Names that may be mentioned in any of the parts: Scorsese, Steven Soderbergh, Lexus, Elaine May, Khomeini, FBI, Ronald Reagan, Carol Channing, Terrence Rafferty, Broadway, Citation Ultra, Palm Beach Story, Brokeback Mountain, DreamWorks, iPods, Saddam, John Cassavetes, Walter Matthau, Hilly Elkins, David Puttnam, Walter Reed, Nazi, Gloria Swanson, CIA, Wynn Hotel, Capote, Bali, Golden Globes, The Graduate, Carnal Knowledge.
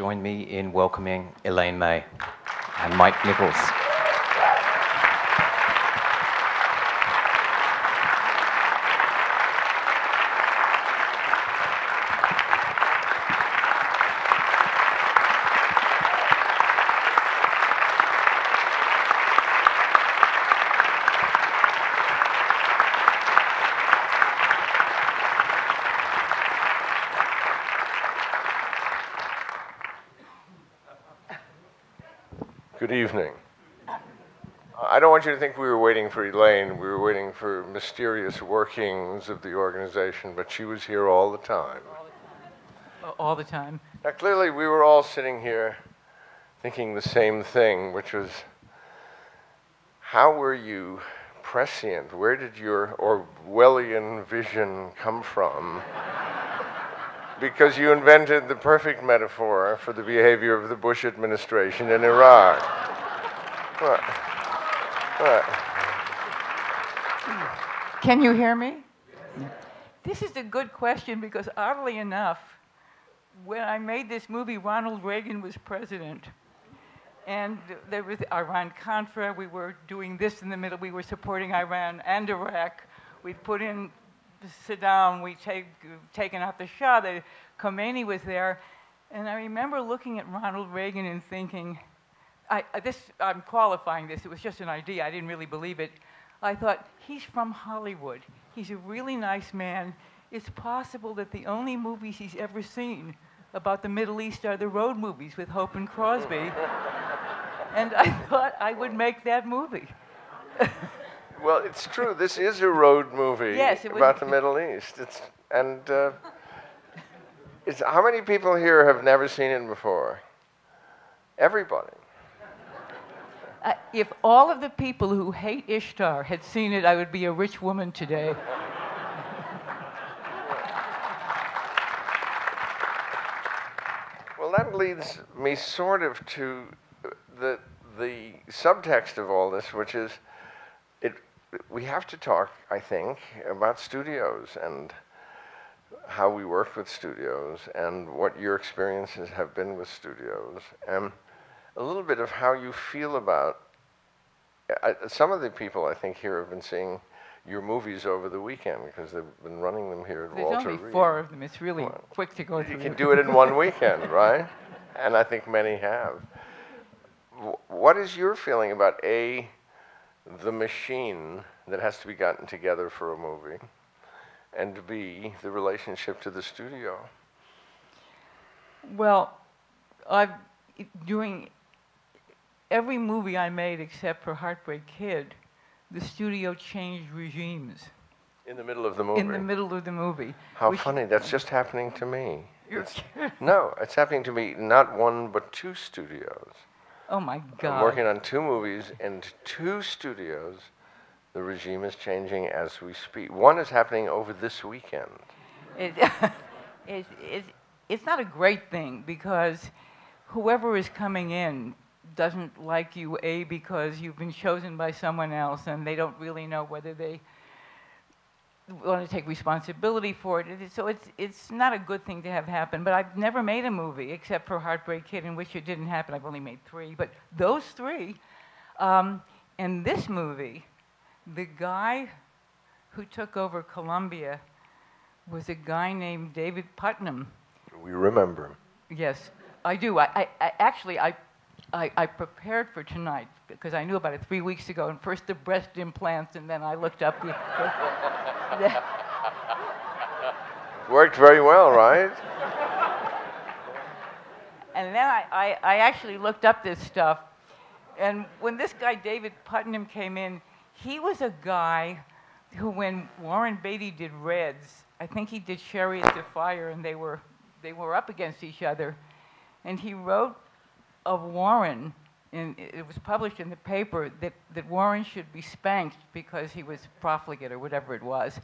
join me in welcoming Elaine May and Mike Nichols. Good evening. I don't want you to think we were waiting for Elaine. We were waiting for mysterious workings of the organization, but she was here all the time. All the time. Now, clearly, we were all sitting here thinking the same thing, which was, how were you prescient? Where did your Orwellian vision come from? Because you invented the perfect metaphor for the behavior of the Bush administration in Iraq. What? Can you hear me? Yeah. This is a good question because, oddly enough, when I made this movie, Ronald Reagan was president. And there was Iran-Contra. We were doing this in the middle. We were supporting Iran and Iraq. We put in Saddam, we taken out the Shah, Khomeini was there, and I remember looking at Ronald Reagan and thinking, I'm qualifying this, it was just an idea, I didn't really believe it. I thought, he's from Hollywood, he's a really nice man, it's possible that the only movies he's ever seen about the Middle East are the road movies with Hope and Crosby, and I thought I would make that movie. Well, it's true. This is a road movie about the Middle East. How many people here have never seen it before? Everybody. If all of the people who hate Ishtar had seen it, I would be a rich woman today. Well, that leads me sort of to the subtext of all this, which is, we have to talk, I think, about studios and how we work with studios and what your experiences have been with studios and a little bit of how you feel about... some of the people, I think, here have been seeing your movies over the weekend because they've been running them here at Walter Reed. There's only 4 of them. It's really quick to go through. You can do it in one weekend, right? And I think many have. What is your feeling about, A, the machine that has to be gotten together for a movie, and B, the relationship to the studio? Well, during every movie I made except for Heartbreak Kid, the studio changed regimes. In the middle of the movie? In the middle of the movie. How funny, that's just happening to me. No, it's happening to me, not one, but 2 studios. Oh, my God. I'm working on 2 movies in 2 studios. The regime is changing as we speak. One is happening over this weekend. It's not a great thing because whoever is coming in doesn't like you, A, because you've been chosen by someone else and they don't really know whether they want to take responsibility for it. So it's not a good thing to have happen, but I've never made a movie except for Heartbreak Kid in which it didn't happen. I've only made 3, but those 3. And this movie, the guy who took over Columbia was a guy named David Puttnam. We remember him. Yes, I do. I prepared for tonight because I knew about it 3 weeks ago, and first the breast implants, and then I looked up the... Worked very well, right? And then I actually looked up this stuff, and when this guy David Puttnam came in, he was a guy who, when Warren Beatty did Reds, I think he did Chariots of Fire, and they were up against each other, and he wrote of Warren, and it was published in the paper, that Warren should be spanked because he was profligate or whatever it was.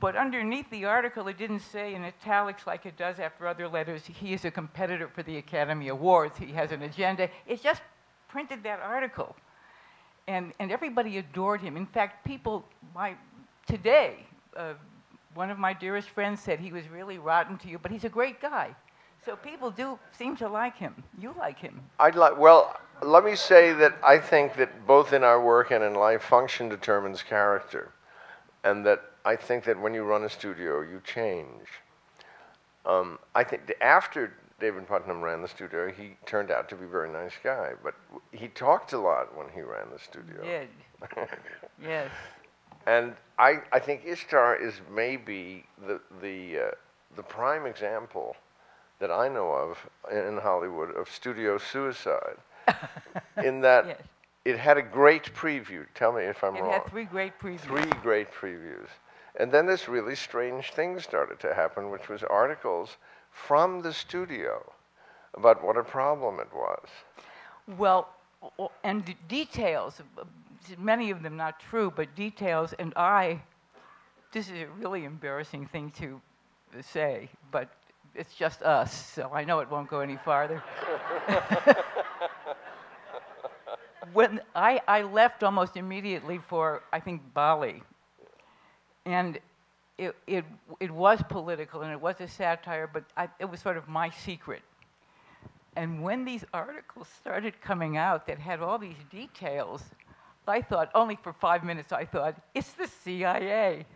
But underneath the article, it didn't say in italics like it does after other letters, he is a competitor for the Academy Awards, he has an agenda. It just printed that article. And everybody adored him. In fact, people, today, one of my dearest friends said he was really rotten to you, but he's a great guy. So people do seem to like him. You like him. Well, let me say that I think that both in our work and in life, function determines character. And that I think that when you run a studio, you change. I think after David Puttnam ran the studio, he turned out to be a very nice guy. But he talked a lot when he ran the studio. He did. Yes. And I think Ishtar is maybe the prime example that I know of in Hollywood of studio suicide, in that yes. It had a great preview. Tell me if I'm wrong. It had three great previews. Three great previews. And then this really strange thing started to happen, which was articles from the studio about what a problem it was. Well, and details, many of them not true, but details, and this is a really embarrassing thing to say, but it's just us, so I know it won't go any farther. When I left almost immediately for, I think, Bali, and it was political and it was a satire, but it was sort of my secret. And when these articles started coming out that had all these details, I thought, only for 5 minutes, I thought, it's the CIA.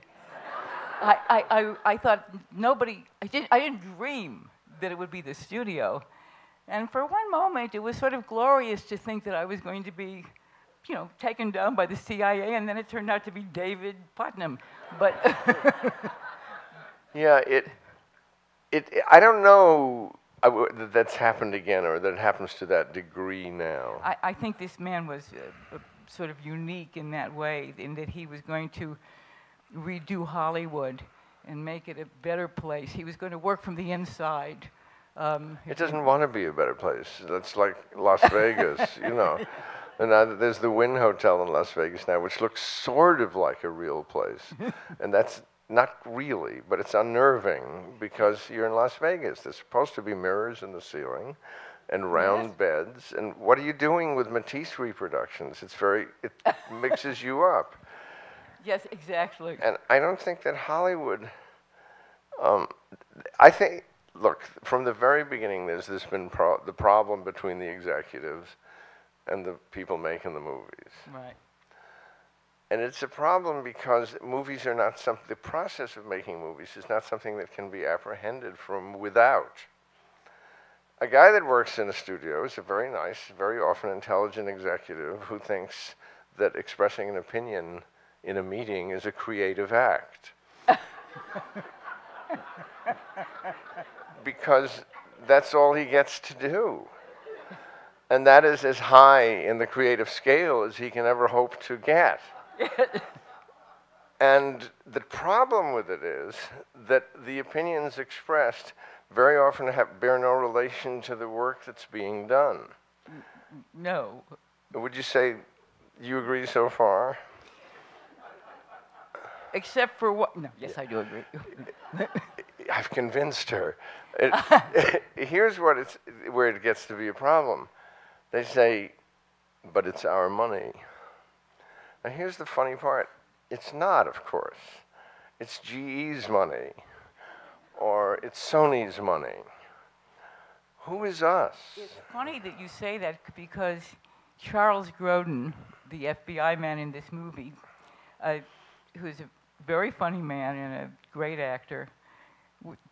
I thought nobody, I didn't dream that it would be the studio. And for one moment, it was sort of glorious to think that I was going to be, you know, taken down by the CIA, and then it turned out to be David Puttnam. But yeah, I don't know that that's happened again, or that it happens to that degree now. I think this man was sort of unique in that way, in that he was going to redo Hollywood and make it a better place. He was going to work from the inside. It doesn't want to be a better place. That's like Las Vegas, you know. And now there's the Wynn Hotel in Las Vegas now, which looks sort of like a real place. And that's not really, but it's unnerving because you're in Las Vegas. There's supposed to be mirrors in the ceiling and round yes. beds. And what are you doing with Matisse reproductions? It mixes you up. Yes, exactly. And I don't think that Hollywood, I think, look, from the very beginning, there's been the problem between the executives and the people making the movies. Right. And it's a problem because movies are not something, the process of making movies is not something that can be apprehended from without. A guy that works in a studio is a very nice, very often intelligent executive who thinks that expressing an opinion in a meeting is a creative act. Because that's all he gets to do. And that is as high in the creative scale as he can ever hope to get. And the problem with it is that the opinions expressed very often bear no relation to the work that's being done. No. Would you say you agree so far? Except for what? No, yes, I do agree. I've convinced her. Here's what where it gets to be a problem. They say, but it's our money. Now, here's the funny part. It's not, of course. It's GE's money, or it's Sony's money. Who is us? It's funny that you say that, because Charles Grodin, the FBI man in this movie, who's a very funny man and a great actor,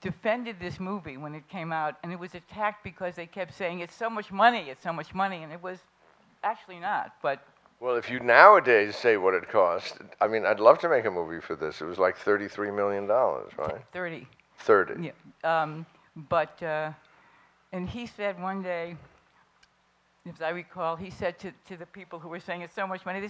defended this movie when it came out, and it was attacked because they kept saying, it's so much money, and it was actually not, but... Well, if you nowadays say what it cost, I mean, I'd love to make a movie for this. It was like $33 million, right? 30. 30. Yeah. And he said one day, as I recall, he said to the people who were saying it's so much money,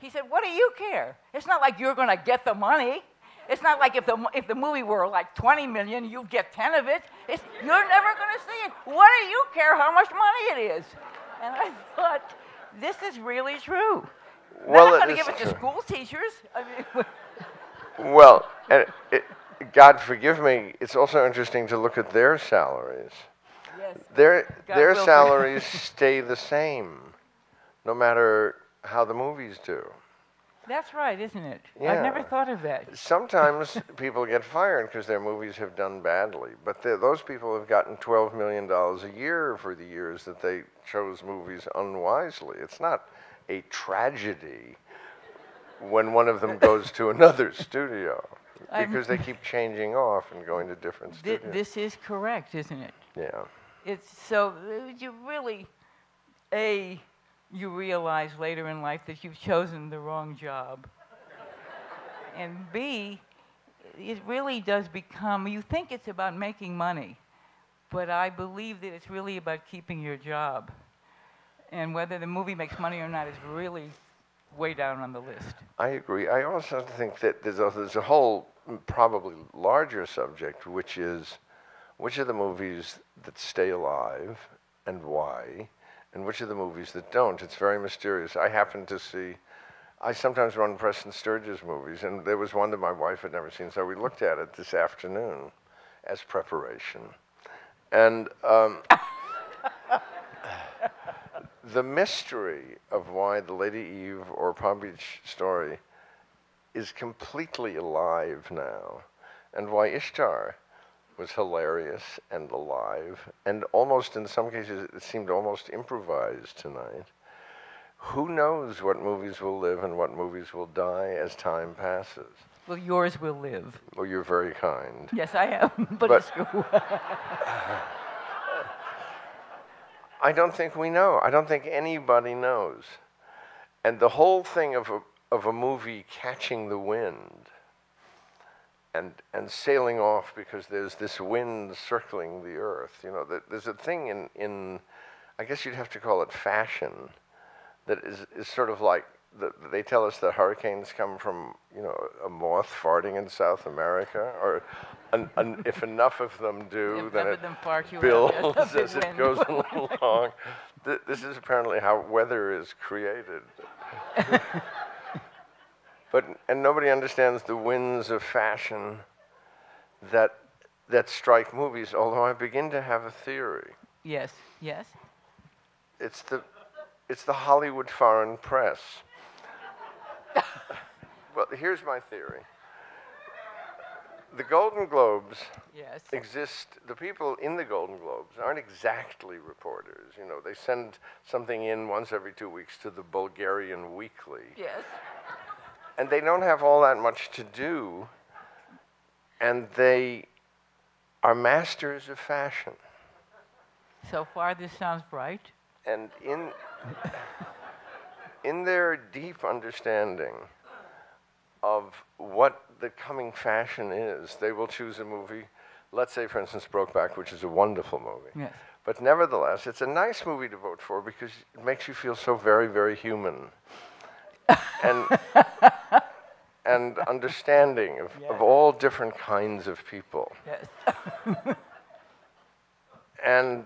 he said, what do you care? It's not like you're going to get the money. It's not like if the movie were like 20 million, you'd get 10 of it. You're never going to see it. What do you care how much money it is? And I thought, this is really true. Well, they're not going to give it to school teachers. I mean, well, and God forgive me, it's also interesting to look at their salaries. Yes. Their salaries stay the same, no matter how the movies do. That's right, isn't it? Yeah. I've never thought of that. Sometimes people get fired because their movies have done badly, but those people have gotten $12 million a year for the years that they chose movies unwisely. It's not a tragedy when one of them goes to another studio, because they keep changing off and going to different studios. This is correct, isn't it? Yeah. So you really, you realize later in life that you've chosen the wrong job. And B, it really does become, you think it's about making money, but I believe that it's really about keeping your job. And whether the movie makes money or not is really way down on the list. I agree. I also think that there's a whole probably larger subject, which is which are the movies that stay alive and why, and which are the movies that don't. It's very mysterious. I sometimes run Preston Sturges movies, and there was one that my wife had never seen, so we looked at it this afternoon as preparation. And the mystery of why the Lady Eve or Palm Beach story is completely alive now, and why Ishtar was hilarious and alive, and almost, in some cases, it seemed almost improvised tonight. Who knows what movies will live and what movies will die as time passes? Well, yours will live. Well, you're very kind. Yes, I am, but it's true. I don't think we know. I don't think anybody knows. And the whole thing of a movie catching the wind and sailing off because there's this wind circling the earth, you know, there's a thing in I guess you'd have to call it fashion, that is sort of like, they tell us that hurricanes come from, you know, a moth farting in South America, or if enough of them do, then it builds as it goes along. This is apparently how weather is created. And nobody understands the winds of fashion that strike movies, although I begin to have a theory. Yes, yes. It's the Hollywood foreign press. Well, here's my theory. The Golden Globes exist. The people in the Golden Globes aren't exactly reporters. You know, they send something in once every 2 weeks to the Bulgarian Weekly. Yes. And they don't have all that much to do, and they are masters of fashion. So far, this sounds right. And in their deep understanding of what the coming fashion is, they will choose a movie, let's say, for instance, Brokeback, which is a wonderful movie. Yes. But nevertheless, it's a nice movie to vote for because it makes you feel so very, very human. And understanding of all different kinds of people. Yes. And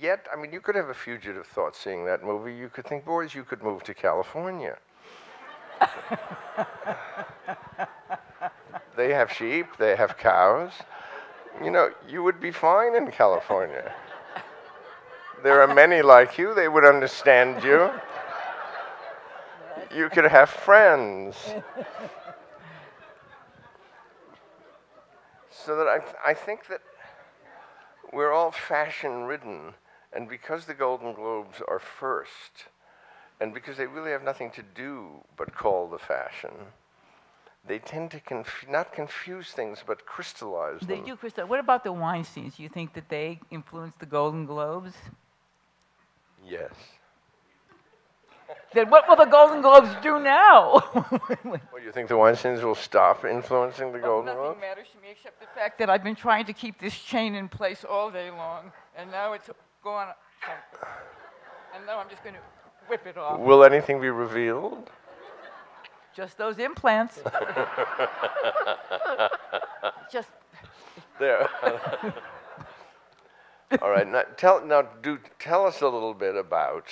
yet, I mean, you could have a fugitive thought seeing that movie. You could think, boys, you could move to California. They have sheep, they have cows. You know, you would be fine in California. There are many like you, they would understand you. You could have friends. So that I think that we're all fashion-ridden, and because the Golden Globes are first, and because they really have nothing to do but call the fashion, they tend to not confuse things, but crystallize them. They do crystallize. What about the Weinsteins? Do you think that they influenced the Golden Globes? Yes. Then what will the Golden Globes do now? Well, you think the Weinsteins will stop influencing the Golden Globes? Nothing matters to me except the fact that I've been trying to keep this chain in place all day long, and now it's gone. And now I'm just going to whip it off. Will anything be revealed? Just those implants. Just there. All right. Now tell us a little bit about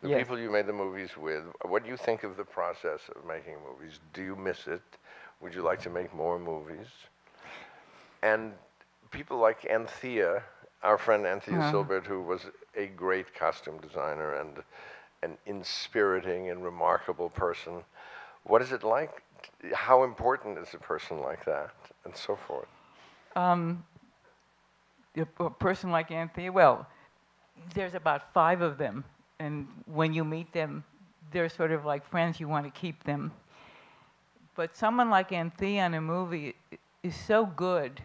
the people you made the movies with. What do you think of the process of making movies? Do you miss it? Would you like to make more movies? And people like Anthea, our friend Anthea Silbert, who was a great costume designer and an inspiriting and remarkable person, What is it like? How important is a person like that, and so forth? A person like Anthea, well, there's about 5 of them, and when you meet them, they're sort of like friends. You want to keep them. But someone like Anthea in a movie is so good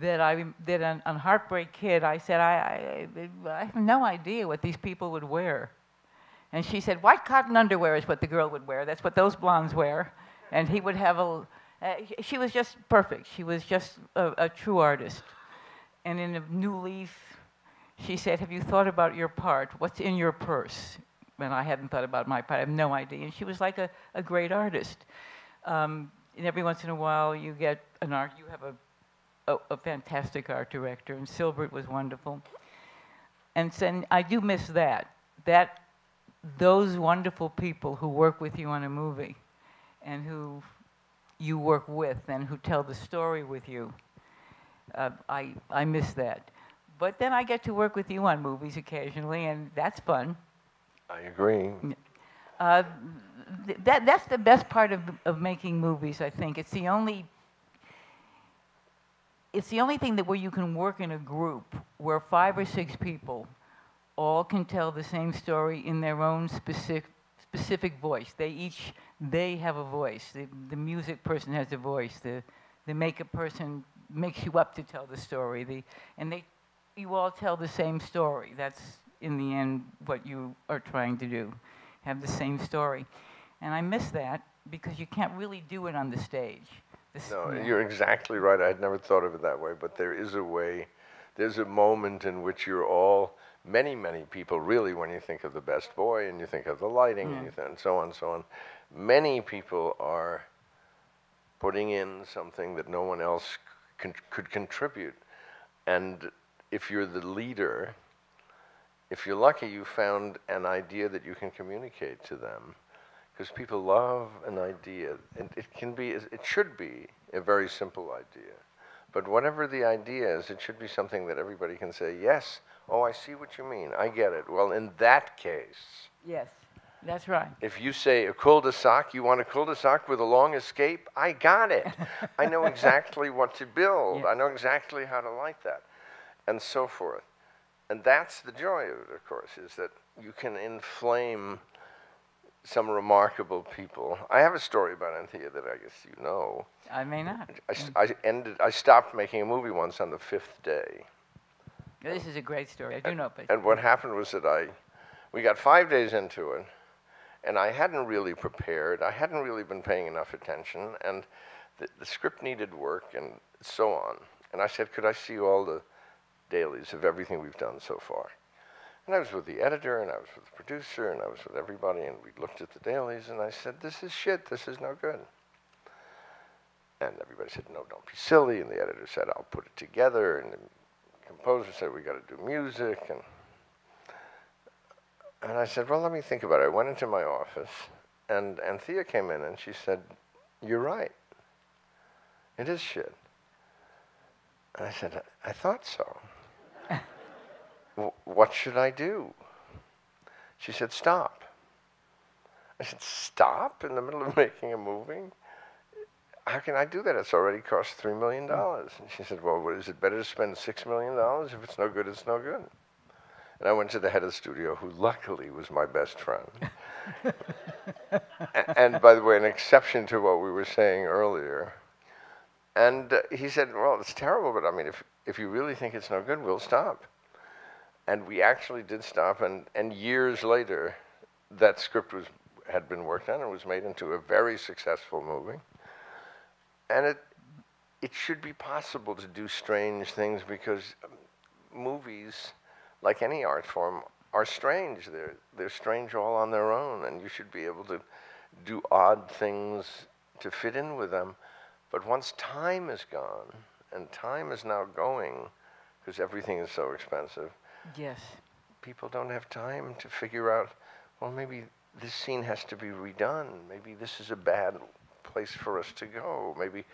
that on Heartbreak Kid, I said, I have no idea what these people would wear. And she said, white cotton underwear is what the girl would wear. That's what those blondes wear. And he would have a... she was just perfect. She was just a true artist. And in A New Leaf, she said, have you thought about your part? What's in your purse? And I hadn't thought about my part. I have no idea. And she was like a great artist. And every once in a while, you get an art... You have a fantastic art director. And Silbert was wonderful. And I do miss that. Those wonderful people who work with you on a movie and who you work with and who tell the story with you. I miss that. But then I get to work with you on movies occasionally, and that's fun. I agree. That's the best part of making movies, I think. It's the only thing where you can work in a group where 5 or 6 people all can tell the same story in their own specific voice. They have a voice. The music person has a voice. The makeup person makes you up to tell the story. You all tell the same story. That's in the end what you are trying to do, have the same story. And I miss that because you can't really do it on the stage. No, you're exactly right. I had never thought of it that way, but there is a way. There's a moment in which you're all many, many people, really, when you think of the best boy and you think of the lighting and so on and so on. Many people are putting in something that no one else could contribute. And if you're the leader, if you're lucky, you found an idea that you can communicate to them. Because people love an idea. And it should be a very simple idea. But whatever the idea is, it should be something that everybody can say, yes, oh, I see what you mean. I get it. Well, in that case... Yes, that's right. If you say a cul-de-sac, you want a cul-de-sac with a long escape? I got it. I know exactly what to build. Yeah. I know exactly how to light that, and so forth. And that's the joy of it, of course, is that you can inflame some remarkable people. I have a story about Anthea that I guess you know. I may not. I stopped making a movie once on the 5th day. This is a great story. I do know. And what happened was that we got 5 days into it, and I hadn't really prepared. I hadn't really been paying enough attention, and the script needed work and so on. And I said, could I see all the dailies of everything we've done so far? And I was with the editor, and I was with the producer, and I was with everybody, and we looked at the dailies, and I said, this is shit. This is no good. And everybody said, no, don't be silly. And the editor said, I'll put it together. And composer said, we got to do music. And I said, well, let me think about it. I went into my office, and Anthea came in, and she said, you're right. It is shit. And I said, I thought so. What should I do? She said, stop. I said, stop in the middle of making a movie? How can I do that? It's already cost $3 million. And she said, well, is it better to spend $6 million? If it's no good, it's no good. And I went to the head of the studio, who luckily was my best friend. And by the way, an exception to what we were saying earlier. And he said, well, it's terrible, but I mean, if you really think it's no good, we'll stop. And we actually did stop, and years later, that script had been worked on and was made into a very successful movie. And it should be possible to do strange things because movies, like any art form, are strange. They're strange all on their own, and you should be able to do odd things to fit in with them. But once time is gone, and time is now going, because everything is so expensive, yes. People don't have time to figure out, well, maybe this scene has to be redone. Maybe this is a bad place for us to go. Maybe,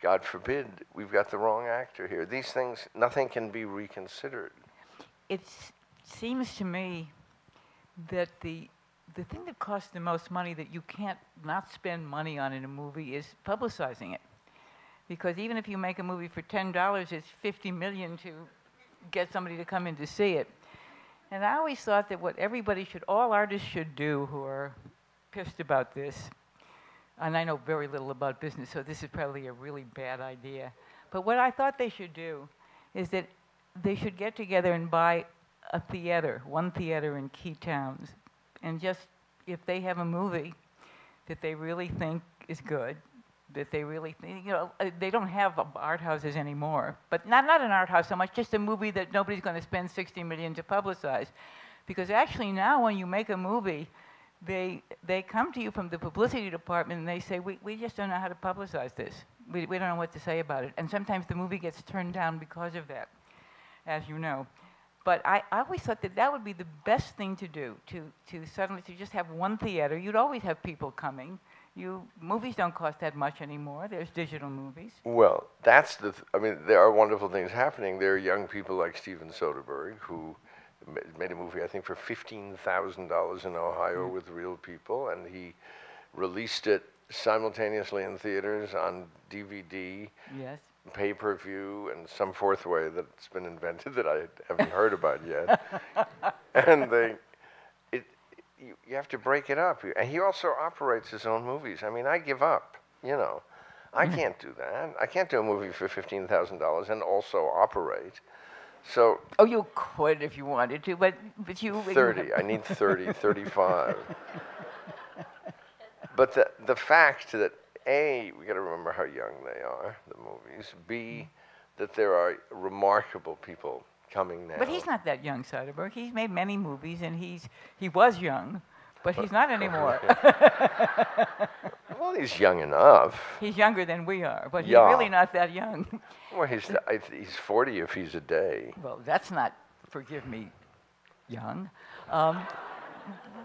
God forbid, we've got the wrong actor here. These things, nothing can be reconsidered. It seems to me that the the thing that costs the most money that you can't not spend money on in a movie is publicizing it. Because even if you make a movie for $10, it's $50 million to get somebody to come in to see it. And I always thought that what everybody should, all artists should do who are pissed about this, and I know very little about business, so this is probably a really bad idea. But what I thought they should do is that they should get together and buy a theater, one theater in key towns, and just, if they have a movie that they really think is good, that they really think, you know, they don't have art houses anymore, but not an art house so much, just a movie that nobody's going to spend $60 million to publicize. Because actually now when you make a movie, they come to you from the publicity department and they say, we just don't know how to publicize this. We don't know what to say about it. And sometimes the movie gets turned down because of that, as you know. But I always thought that that would be the best thing to do, to just have one theater. You'd always have people coming. Movies don't cost that much anymore. There's digital movies. Well, that's the, I mean, there are wonderful things happening. There are young people like Steven Soderbergh, who made a movie, I think, for $15,000 in Ohio with real people, and he released it simultaneously in theaters, on DVD. Yes. Pay-per-view, and some fourth way that's been invented that I haven't heard about yet. And you have to break it up. And he also operates his own movies. I mean, I give up, you know. I can't do that. I can't do a movie for $15,000 and also operate. So. Oh, you could if you wanted to, but you. 30. I need 30, 35. But the fact that, A, we got to remember how young they are, the movies. B, that there are remarkable people coming now. But he's not that young, Soderbergh. He's made many movies, and he was young, but he's not anymore. Well, he's young enough. He's younger than we are, but yeah. He's really not that young. Well, he's 40 if he's a day. Well, that's not, forgive me, young.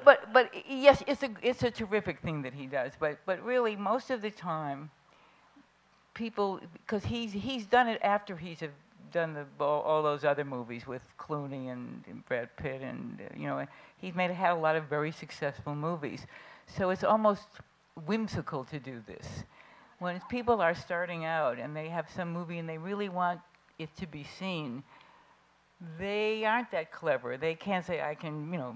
But yes, it's a terrific thing that he does. But really, most of the time, people, because he's done it after he's done all those other movies with Clooney and Brad Pitt, and you know, he's had a lot of very successful movies. So it's almost whimsical to do this. When people are starting out and they have some movie and they really want it to be seen, they aren't that clever. They can't say, I can, you know,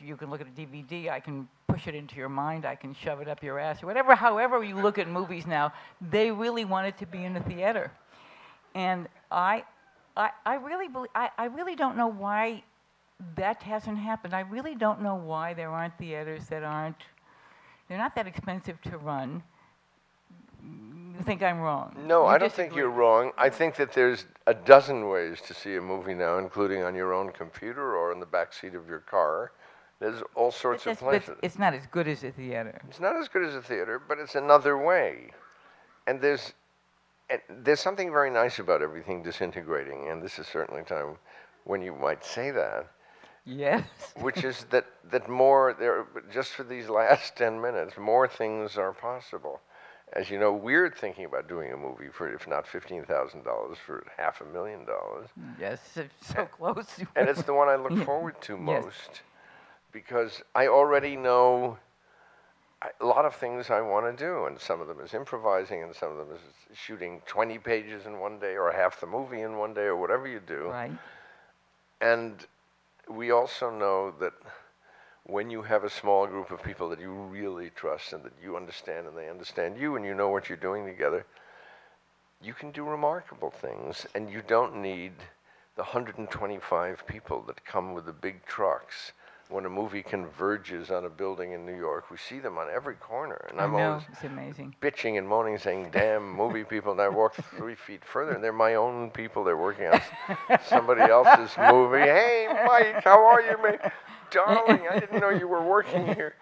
you can look at a DVD, I can push it into your mind, I can shove it up your ass, or whatever, however you look at movies now, they really want it to be in a theater. And I really don't know why that hasn't happened. I really don't know why there aren't theaters that aren't, they're not that expensive to run. You think I'm wrong? No, I don't think you're wrong. I think that there's a dozen ways to see a movie now, including on your own computer or in the back seat of your car. There's all sorts of places. It's not as good as a theater. It's not as good as a theater, but it's another way. And there's something very nice about everything disintegrating, and this is certainly a time when you might say that. Yes. Which is that more, just for these last 10 minutes, more things are possible. As you know, we're thinking about doing a movie for, if not $15,000, for $500,000. Yes, it's so close. And it's the one I look forward to most, yes, because I already know a lot of things I want to do, and some of them is improvising, and some of them is shooting 20 pages in one day, or half the movie in one day, or whatever you do. Right. And we also know that when you have a small group of people that you really trust and that you understand and they understand you and you know what you're doing together, you can do remarkable things, and you don't need the 125 people that come with the big trucks. When a movie converges on a building in New York, we see them on every corner, and I'm always bitching and moaning saying, damn movie people, and I walk 3 feet further and they're my own people. They're working on somebody else's movie. Hey Mike, how are you, mate? Darling, I didn't know you were working here.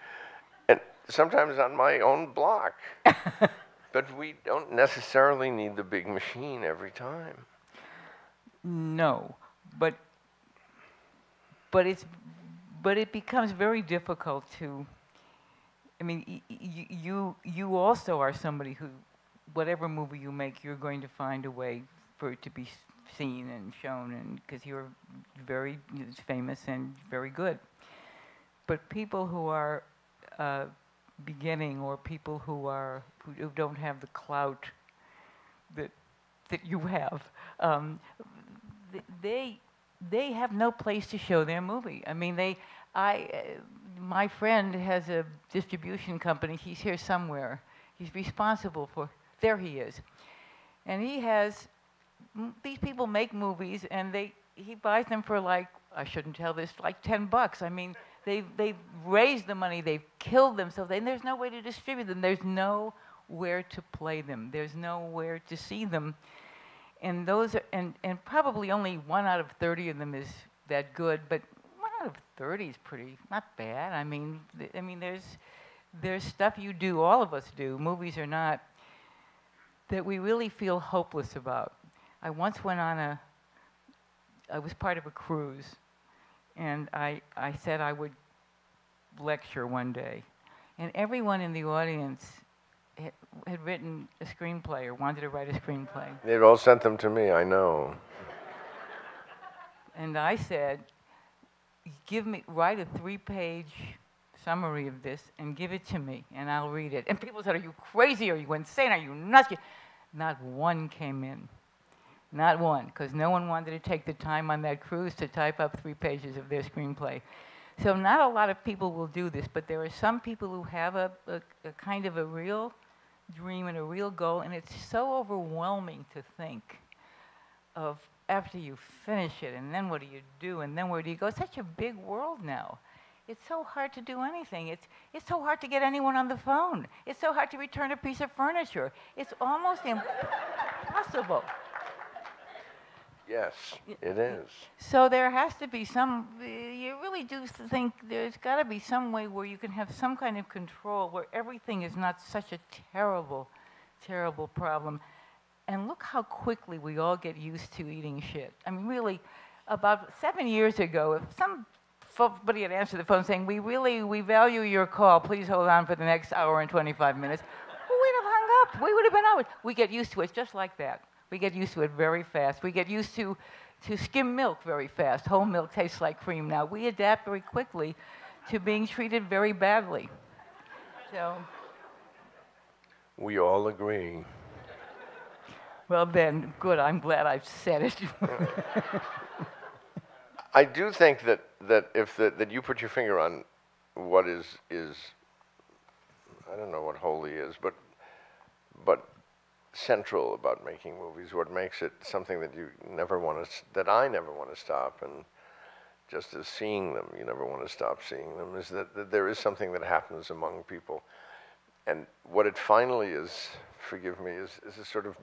And sometimes on my own block. But we don't necessarily need the big machine every time. No, but it becomes very difficult to, I mean, you also are somebody who, whatever movie you make, you're going to find a way for it to be seen and shown, and because you're very famous and very good. But people who are beginning, or people who don't have the clout that you have, they have no place to show their movie. I mean, my friend has a distribution company. He's here somewhere. He's responsible for. There he is, and he has. These people make movies, and he buys them for, like, I shouldn't tell this, like $10. I mean, they've raised the money, they've killed themselves, and there's no way to distribute them. There's nowhere to play them. There's nowhere to see them. And those are, and probably only 1 out of 30 of them is that good, but 1 out of 30 is pretty, not bad. I mean, there's stuff you do, all of us do, movies or not, that we really feel hopeless about. I once went on I was part of a cruise, and I said I would lecture one day. And everyone in the audience had written a screenplay or wanted to write a screenplay. They'd all sent them to me, I know. And I said, write a 3-page summary of this and give it to me, and I'll read it. And people said, are you crazy? Are you insane? Are you nuts? Not one came in. Not one, because no one wanted to take the time on that cruise to type up 3 pages of their screenplay. So not a lot of people will do this, but there are some people who have a kind of a real dream and a real goal, and it's so overwhelming to think of after you finish it, and then what do you do, and then where do you go? It's such a big world now. It's so hard to do anything. It's so hard to get anyone on the phone. It's so hard to return a piece of furniture. It's almost impossible. Yes, it is. So there has to be some, you really do think there's got to be some way where you can have some kind of control, where everything is not such a terrible, terrible problem. And look how quickly we all get used to eating shit. I mean, really, about 7 years ago, if somebody had answered the phone saying, we value your call, please hold on for the next hour and 25 minutes, well, we'd have hung up. We would have been out. We get used to it just like that. We get used to it very fast. We get used to skim milk very fast. Whole milk tastes like cream now. We adapt very quickly to being treated very badly. So. We all agree. Well then, good, I'm glad I've said it. I do think that you put your finger on what is I don't know what holy is, but central about making movies, what makes it something that you never want to, that I never want to stop, and just as seeing them, you never want to stop seeing them, is that there is something that happens among people, and what it finally is, forgive me, is a sort of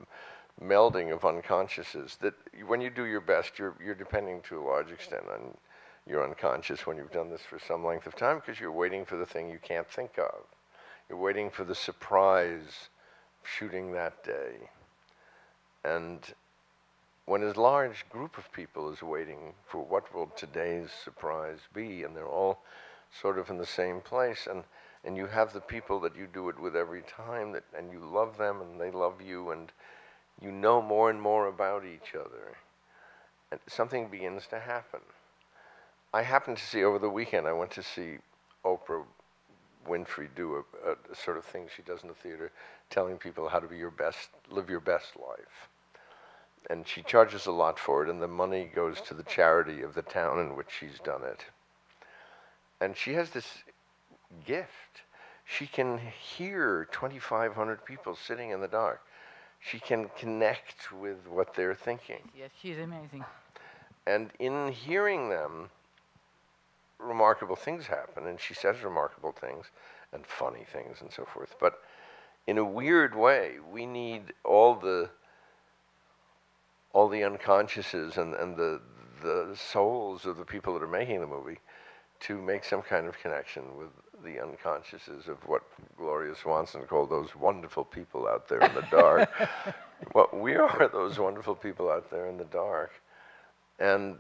melding of unconsciouses. That when you do your best, you're depending to a large extent on your unconscious when you've done this for some length of time, because you're waiting for the thing you can't think of. You're waiting for the surprise. Shooting that day. And when a large group of people is waiting for what will today's surprise be, and they're all sort of in the same place, and you have the people that you do it with every time, and you love them and they love you, and you know more and more about each other, and something begins to happen. I happened to see over the weekend, I went to see Oprah Winfrey do a sort of thing she does in the theater, telling people how to be your best, live your best life. And she charges a lot for it, and the money goes to the charity of the town in which she's done it. And she has this gift. She can hear 2,500 people sitting in the dark. She can connect with what they're thinking. Yes, she's amazing. And in hearing them, remarkable things happen, and she says remarkable things and funny things and so forth. But in a weird way, we need all the unconsciouses and the souls of the people that are making the movie to make some kind of connection with the unconsciouses of what Gloria Swanson called those wonderful people out there in the dark. Well, we are those wonderful people out there in the dark, and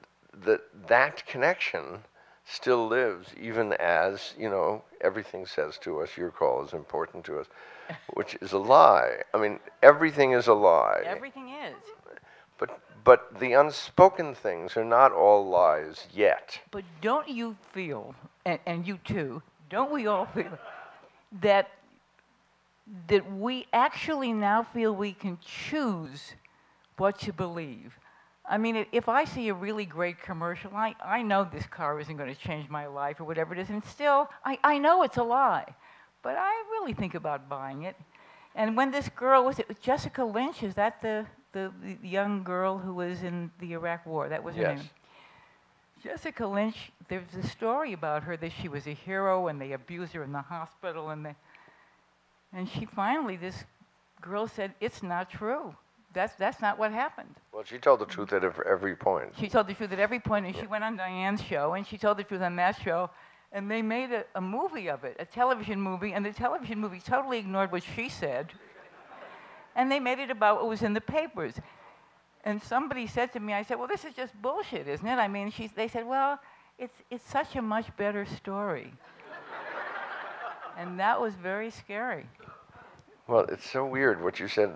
that connection still lives, even as, you know, everything says to us, your call is important to us, which is a lie. I mean, everything is a lie. Everything is. But the unspoken things are not all lies yet. But don't you feel and you too, don't we all feel that we actually now feel we can choose what you believe? I mean, if I see a really great commercial, I know this car isn't going to change my life or whatever it is, and still, I know it's a lie, but I really think about buying it. And when this girl, was it Jessica Lynch? Is that the young girl who was in the Iraq War? That was her name. Jessica Lynch, there's a story about her that she was a hero and they abused her in the hospital. And she finally, this girl said, it's not true. That's not what happened. Well, she told the truth at every point. She told the truth at every point, and she went on Diane's show, and she told the truth on that show, and they made a movie of it, a television movie, and the television movie totally ignored what she said, and they made it about what was in the papers. And somebody said to me, I said, well, this is just bullshit, isn't it? I mean, they said, well, it's such a much better story. And that was very scary. Well, it's so weird what you said.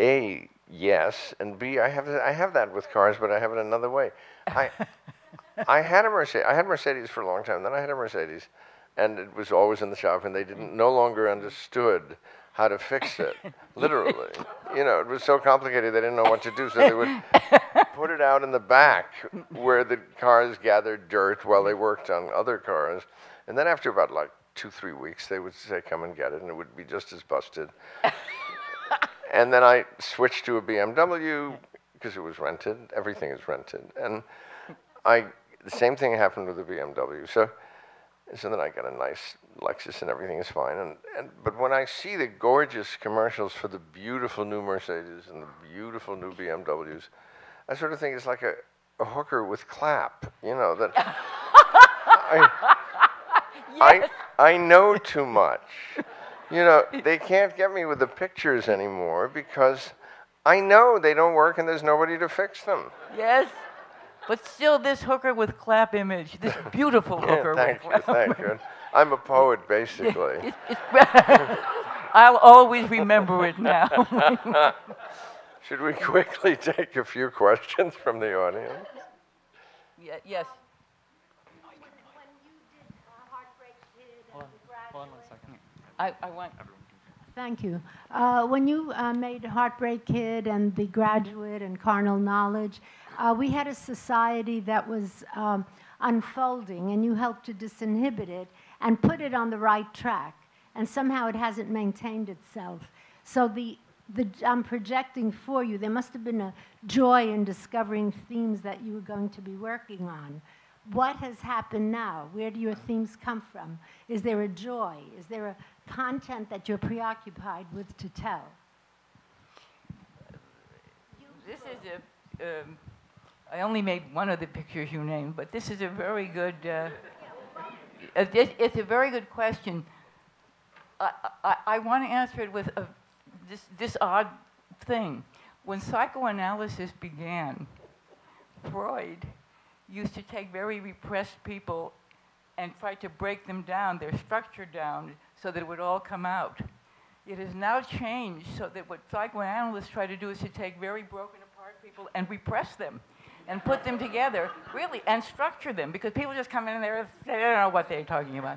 A, yes, and B, I have that with cars, but I have it another way. I had a Mercedes for a long time. Then I had a Mercedes, and it was always in the shop, and they no longer understood how to fix it. Literally, you know, it was so complicated they didn't know what to do, so they would put it out in the back where the cars gathered dirt while they worked on other cars, and then after about like 2-3 weeks, they would say, come and get it, and it would be just as busted. And then I switched to a BMW, because it was rented. Everything is rented. And the same thing happened with the BMW. So then I got a nice Lexus, and everything is fine. But when I see the gorgeous commercials for the beautiful new Mercedes and the beautiful new BMWs, I sort of think it's like a hooker with clap, you know, that... I know too much. You know, they can't get me with the pictures anymore because I know they don't work and there's nobody to fix them. Yes, but still this hooker with clap image, this beautiful hooker with clap image. Thank you. I'm a poet, basically. I'll always remember it now. Should we quickly take a few questions from the audience? Yeah, yes. Thank you. When you made Heartbreak Kid and The Graduate and Carnal Knowledge, we had a society that was unfolding, and you helped to disinhibit it and put it on the right track. And somehow it hasn't maintained itself. So I'm projecting for you, there must have been a joy in discovering themes that you were going to be working on. What has happened now? Where do your themes come from? Is there a joy? Is there a content that you're preoccupied with to tell? This is a, I only made one of the pictures you named, but this is a very good, it's a very good question. I want to answer it with this odd thing. When psychoanalysis began, Freud used to take very repressed people and try to break them down, their structure down, so that it would all come out. It has now changed so that what psychoanalysts try to do is to take very broken apart people and repress them and put them together, really, and structure them, because people just come in and they don't know what they're talking about.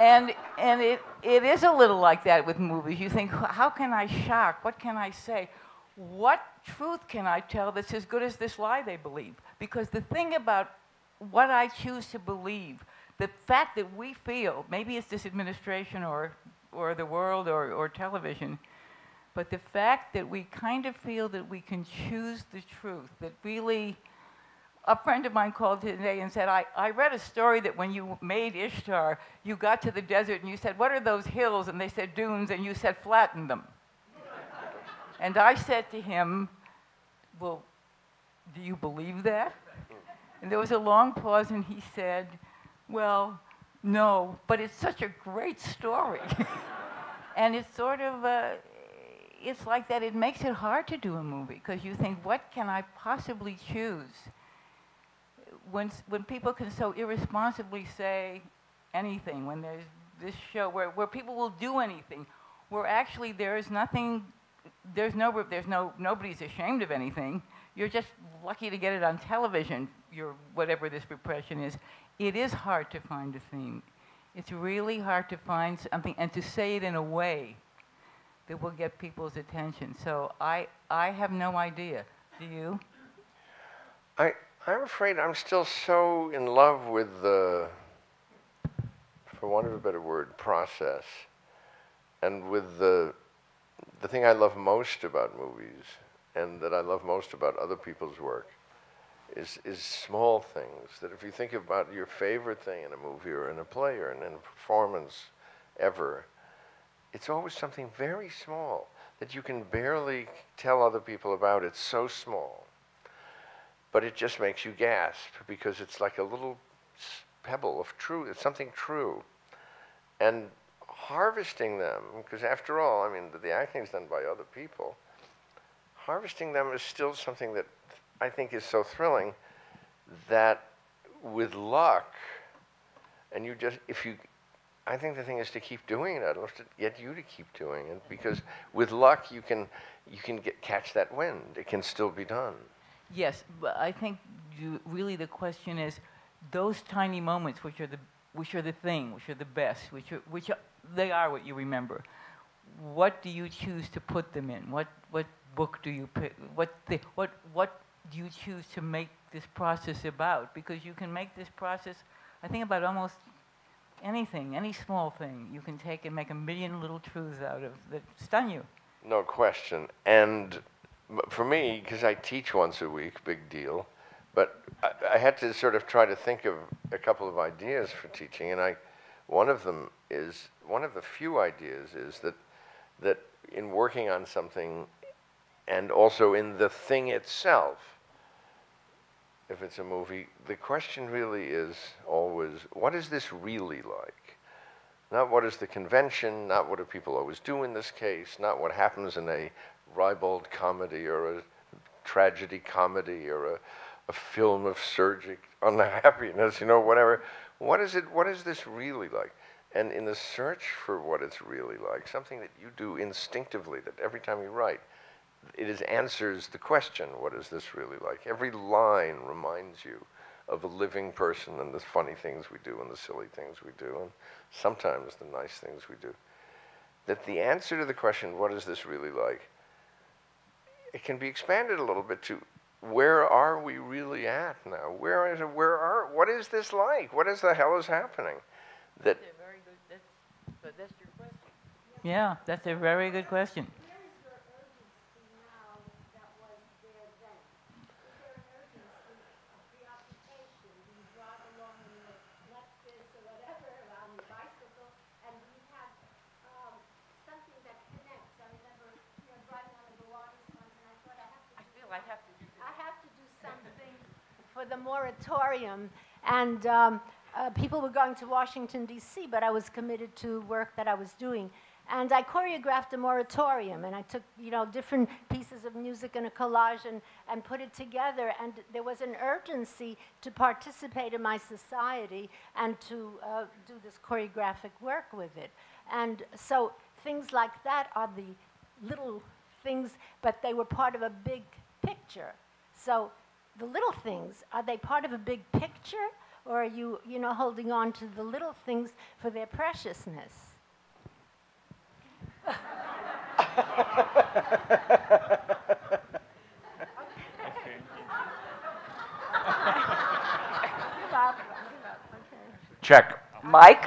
And it is a little like that with movies. You think, how can I shock? What can I say? What truth can I tell that's as good as this lie they believe? Because the thing about what I choose to believe, the fact that we feel, maybe it's this administration or the world or television, but the fact that we kind of feel that we can choose the truth, that really, a friend of mine called today and said, I read a story that when you made Ishtar, you got to the desert and you said, what are those hills? And they said dunes, and you said, flatten them. And I said to him, well, do you believe that? And there was a long pause, and he said, well, no, but it's such a great story. And it's sort of, it's like that. It makes it hard to do a movie, because you think, what can I possibly choose? When people can so irresponsibly say anything, when there's this show where people will do anything, where actually there is nothing. Nobody's ashamed of anything. You're just lucky to get it on television. your whatever this repression is, it is hard to find a theme. It's really hard to find something and to say it in a way that will get people's attention. So I have no idea. Do you? I'm afraid I'm still so in love with the, for want of a better word, process, and with the thing I love most about movies, and that I love most about other people's work, is small things. That if you think about your favorite thing in a movie or in a play or in a performance ever, it's always something very small that you can barely tell other people about. It's so small. But it just makes you gasp, because it's like a little pebble of truth. It's something true. And harvesting them, because after all, I mean, the acting's done by other people. Harvesting them is still something that I think is so thrilling that with luck, and you just, if you, I think the thing is to keep doing it. I'd love to get you to keep doing it, because with luck you can catch that wind. It can still be done. Yes, but I think really the question is those tiny moments, which are the best, which are what you remember. What do you choose to put them in? What book do you pick? What do you choose to make this process about? Because you can make this process, I think, about almost anything, any small thing. You can take and make a million little truths out of that stun you. No question. And for me, because I teach once a week, big deal, but I had to sort of try to think of a couple of ideas for teaching, and one of the few ideas is that in working on something, and also in the thing itself, if it's a movie, the question really is always, what is this really like? Not what is the convention, not what do people always do in this case, not what happens in a ribald comedy or a tragedy comedy or a film of surgic unhappiness, you know, whatever. What is this really like? And in the search for what it's really like, something that you do instinctively, that every time you write, it answers the question, what is this really like? Every line reminds you of a living person and the funny things we do and the silly things we do and sometimes the nice things we do. That the answer to the question, what is this really like, it can be expanded a little bit to where are we really at now? What is this like? What is the hell is happening? That's your question. Yeah, that's a very good question. The moratorium, and people were going to Washington, D.C., but I was committed to work that I was doing. And I choreographed a moratorium, and I took, you know, different pieces of music in a collage and put it together, and there was an urgency to participate in my society and to do this choreographic work with it. And so things like that are the little things, but they were part of a big picture. So the little things, are they part of a big picture, or are you, you know, holding on to the little things for their preciousness? Okay. Give up. Okay. Check. Mike?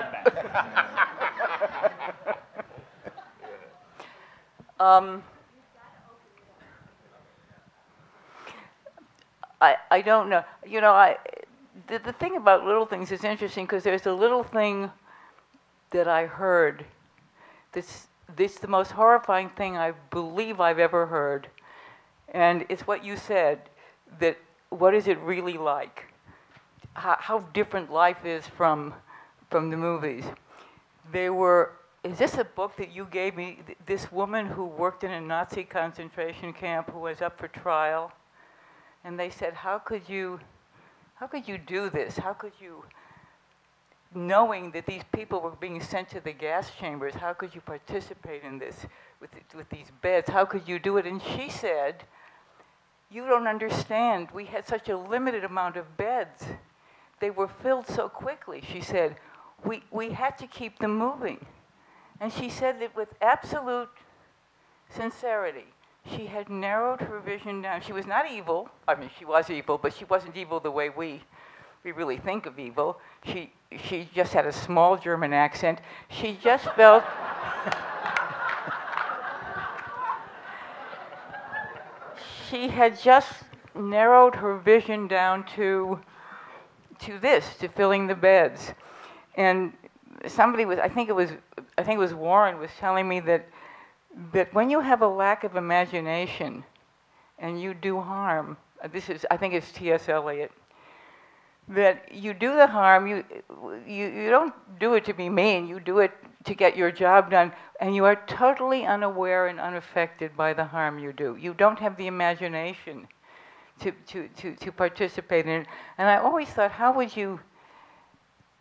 I don't know. You know, the thing about little things is interesting, because there's a little thing that I heard. This the most horrifying thing I believe I've ever heard, and it's what you said. That what is it really like? How different life is from the movies. They were. Is this a book that you gave me? This woman who worked in a Nazi concentration camp, who was up for trial. And they said, how could you do this? How could you, knowing that these people were being sent to the gas chambers, how could you participate in this with these beds? How could you do it? And she said, You don't understand. We had such a limited amount of beds. They were filled so quickly. She said, we had to keep them moving. And she said that with absolute sincerity. She had narrowed her vision down. She was not evil. I mean, she was evil, but she wasn't evil the way we really think of evil. She just had a small German accent. She just felt... She had just narrowed her vision down to this, to filling the beds. And somebody was, I think it was Warren, was telling me that when you have a lack of imagination and you do harm, this is, I think it's T.S. Eliot, that you do the harm, you don't do it to be mean, you do it to get your job done, and you are totally unaware and unaffected by the harm you do. You don't have the imagination to participate in it. And I always thought, how would you,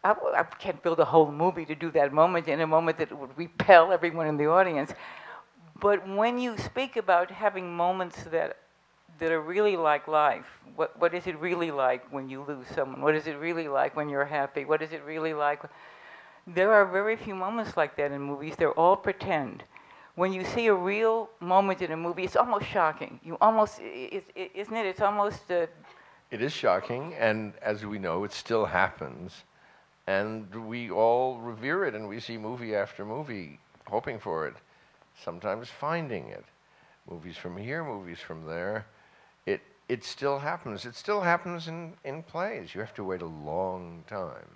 I can't build a whole movie to do that moment in a moment that would repel everyone in the audience. But when you speak about having moments that are really like life, what is it really like when you lose someone? What is it really like when you're happy? What is it really like? There are very few moments like that in movies. They're all pretend. When you see a real moment in a movie, it's almost shocking. You almost, isn't it? It's almost... It is shocking, and as we know, it still happens. And we all revere it, and we see movie after movie, hoping for it, sometimes finding it. Movies from here, movies from there. It still happens. It still happens in plays. You have to wait a long time.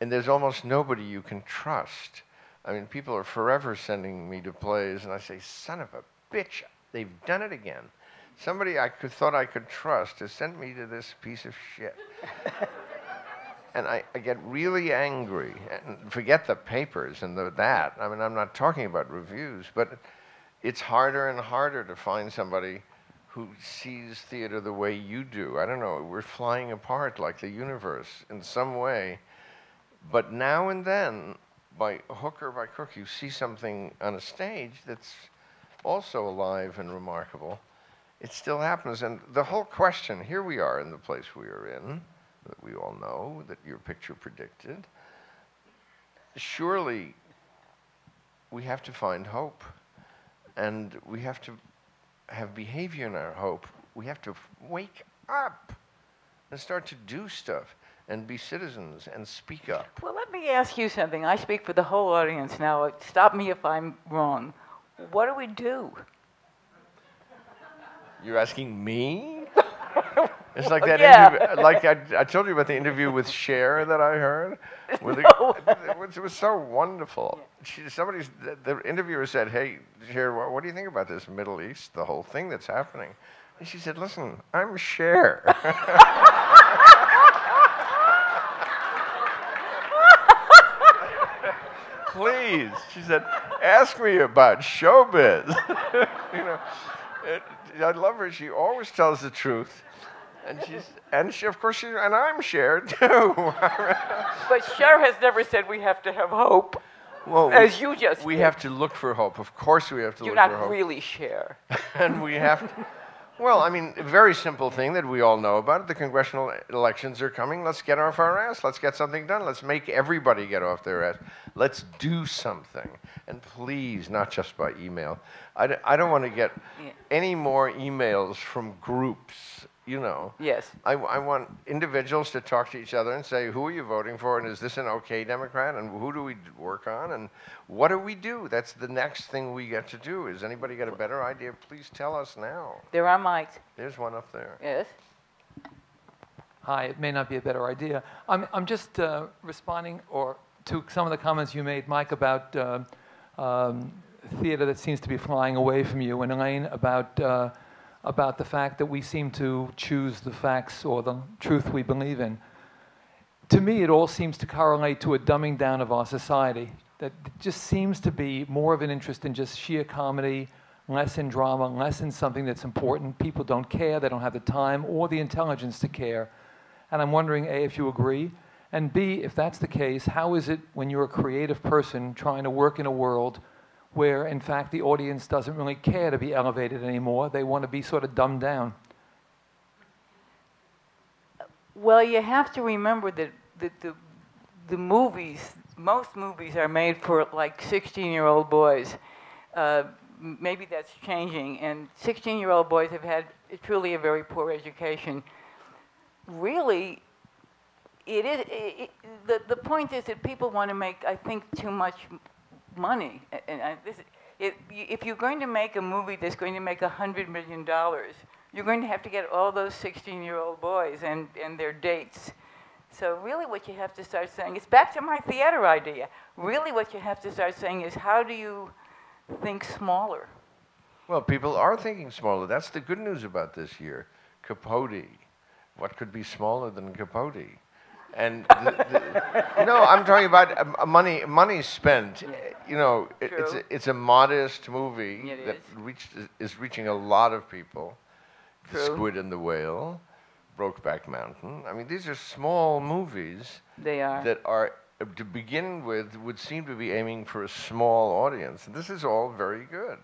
And there's almost nobody you can trust. I mean, people are forever sending me to plays, and I say, son of a bitch, they've done it again. Somebody thought I could trust has sent me to this piece of shit. And I get really angry. And forget the papers and that. I mean, I'm not talking about reviews, but it's harder and harder to find somebody who sees theater the way you do. I don't know, we're flying apart like the universe in some way. But now and then, by hook or by crook, you see something on a stage that's also alive and remarkable. It still happens. And the whole question, here we are in the place we are in, that we all know, that your picture predicted. Surely, we have to find hope. And we have to have behavior in our hope. We have to wake up and start to do stuff and be citizens and speak up. Well, let me ask you something. I speak for the whole audience now. Stop me if I'm wrong. What do we do? You're asking me? It's like that interview, like I told you about the interview with Cher that I heard. It was so wonderful. Yeah. The interviewer said, hey, Cher, what do you think about this Middle East, the whole thing that's happening? And she said, listen, I'm Cher. Please, she said, ask me about showbiz. You know, I love her. She always tells the truth. And of course, I'm Cher too. But Cher has never said we have to have hope, well, as you just. We have to look for hope. Of course, we have to look for hope. You're not really Cher. And we have to. Well, I mean, a very simple thing that we all know about. The congressional elections are coming. Let's get off our ass. Let's get something done. Let's make everybody get off their ass. Let's do something. And please, not just by email. I don't want to get any more emails from groups. You know. Yes. I want individuals to talk to each other and say, who are you voting for, and is this an okay Democrat, and who do we work on, and what do we do? That's the next thing we get to do. Has anybody got a better idea? Please tell us now. There are mics. There's one up there. Yes. Hi, it may not be a better idea. I'm just responding to some of the comments you made, Mike, about theater that seems to be flying away from you, and Elaine about the fact that we seem to choose the facts or the truth we believe in. To me, it all seems to correlate to a dumbing down of our society that just seems to be more of an interest in just sheer comedy, less in drama, less in something that's important. People don't care, they don't have the time or the intelligence to care. And I'm wondering, A, if you agree, and B, if that's the case, how is it when you're a creative person trying to work in a world where, in fact, the audience doesn't really care to be elevated anymore. They want to be sort of dumbed down. Well, you have to remember that, the movies, most movies are made for like 16-year-old boys. Maybe that's changing, and 16-year-old boys have had truly a very poor education. Really, it is, the point is that people want to make, I think, too much money. And if you're going to make a movie that's going to make $100 million, you're going to have to get all those 16-year-old boys and their dates. So really what you have to start saying, it's back to my theater idea, really what you have to start saying is, how do you think smaller? Well, people are thinking smaller. That's the good news about this year. Capote. What could be smaller than Capote? And no, I'm talking about money spent. Yeah. You know, it's a modest movie that is reaching a lot of people. True. The Squid and the Whale, Brokeback Mountain. I mean, these are small movies. They are. That are, to begin with, would seem to be aiming for a small audience. And this is all very good.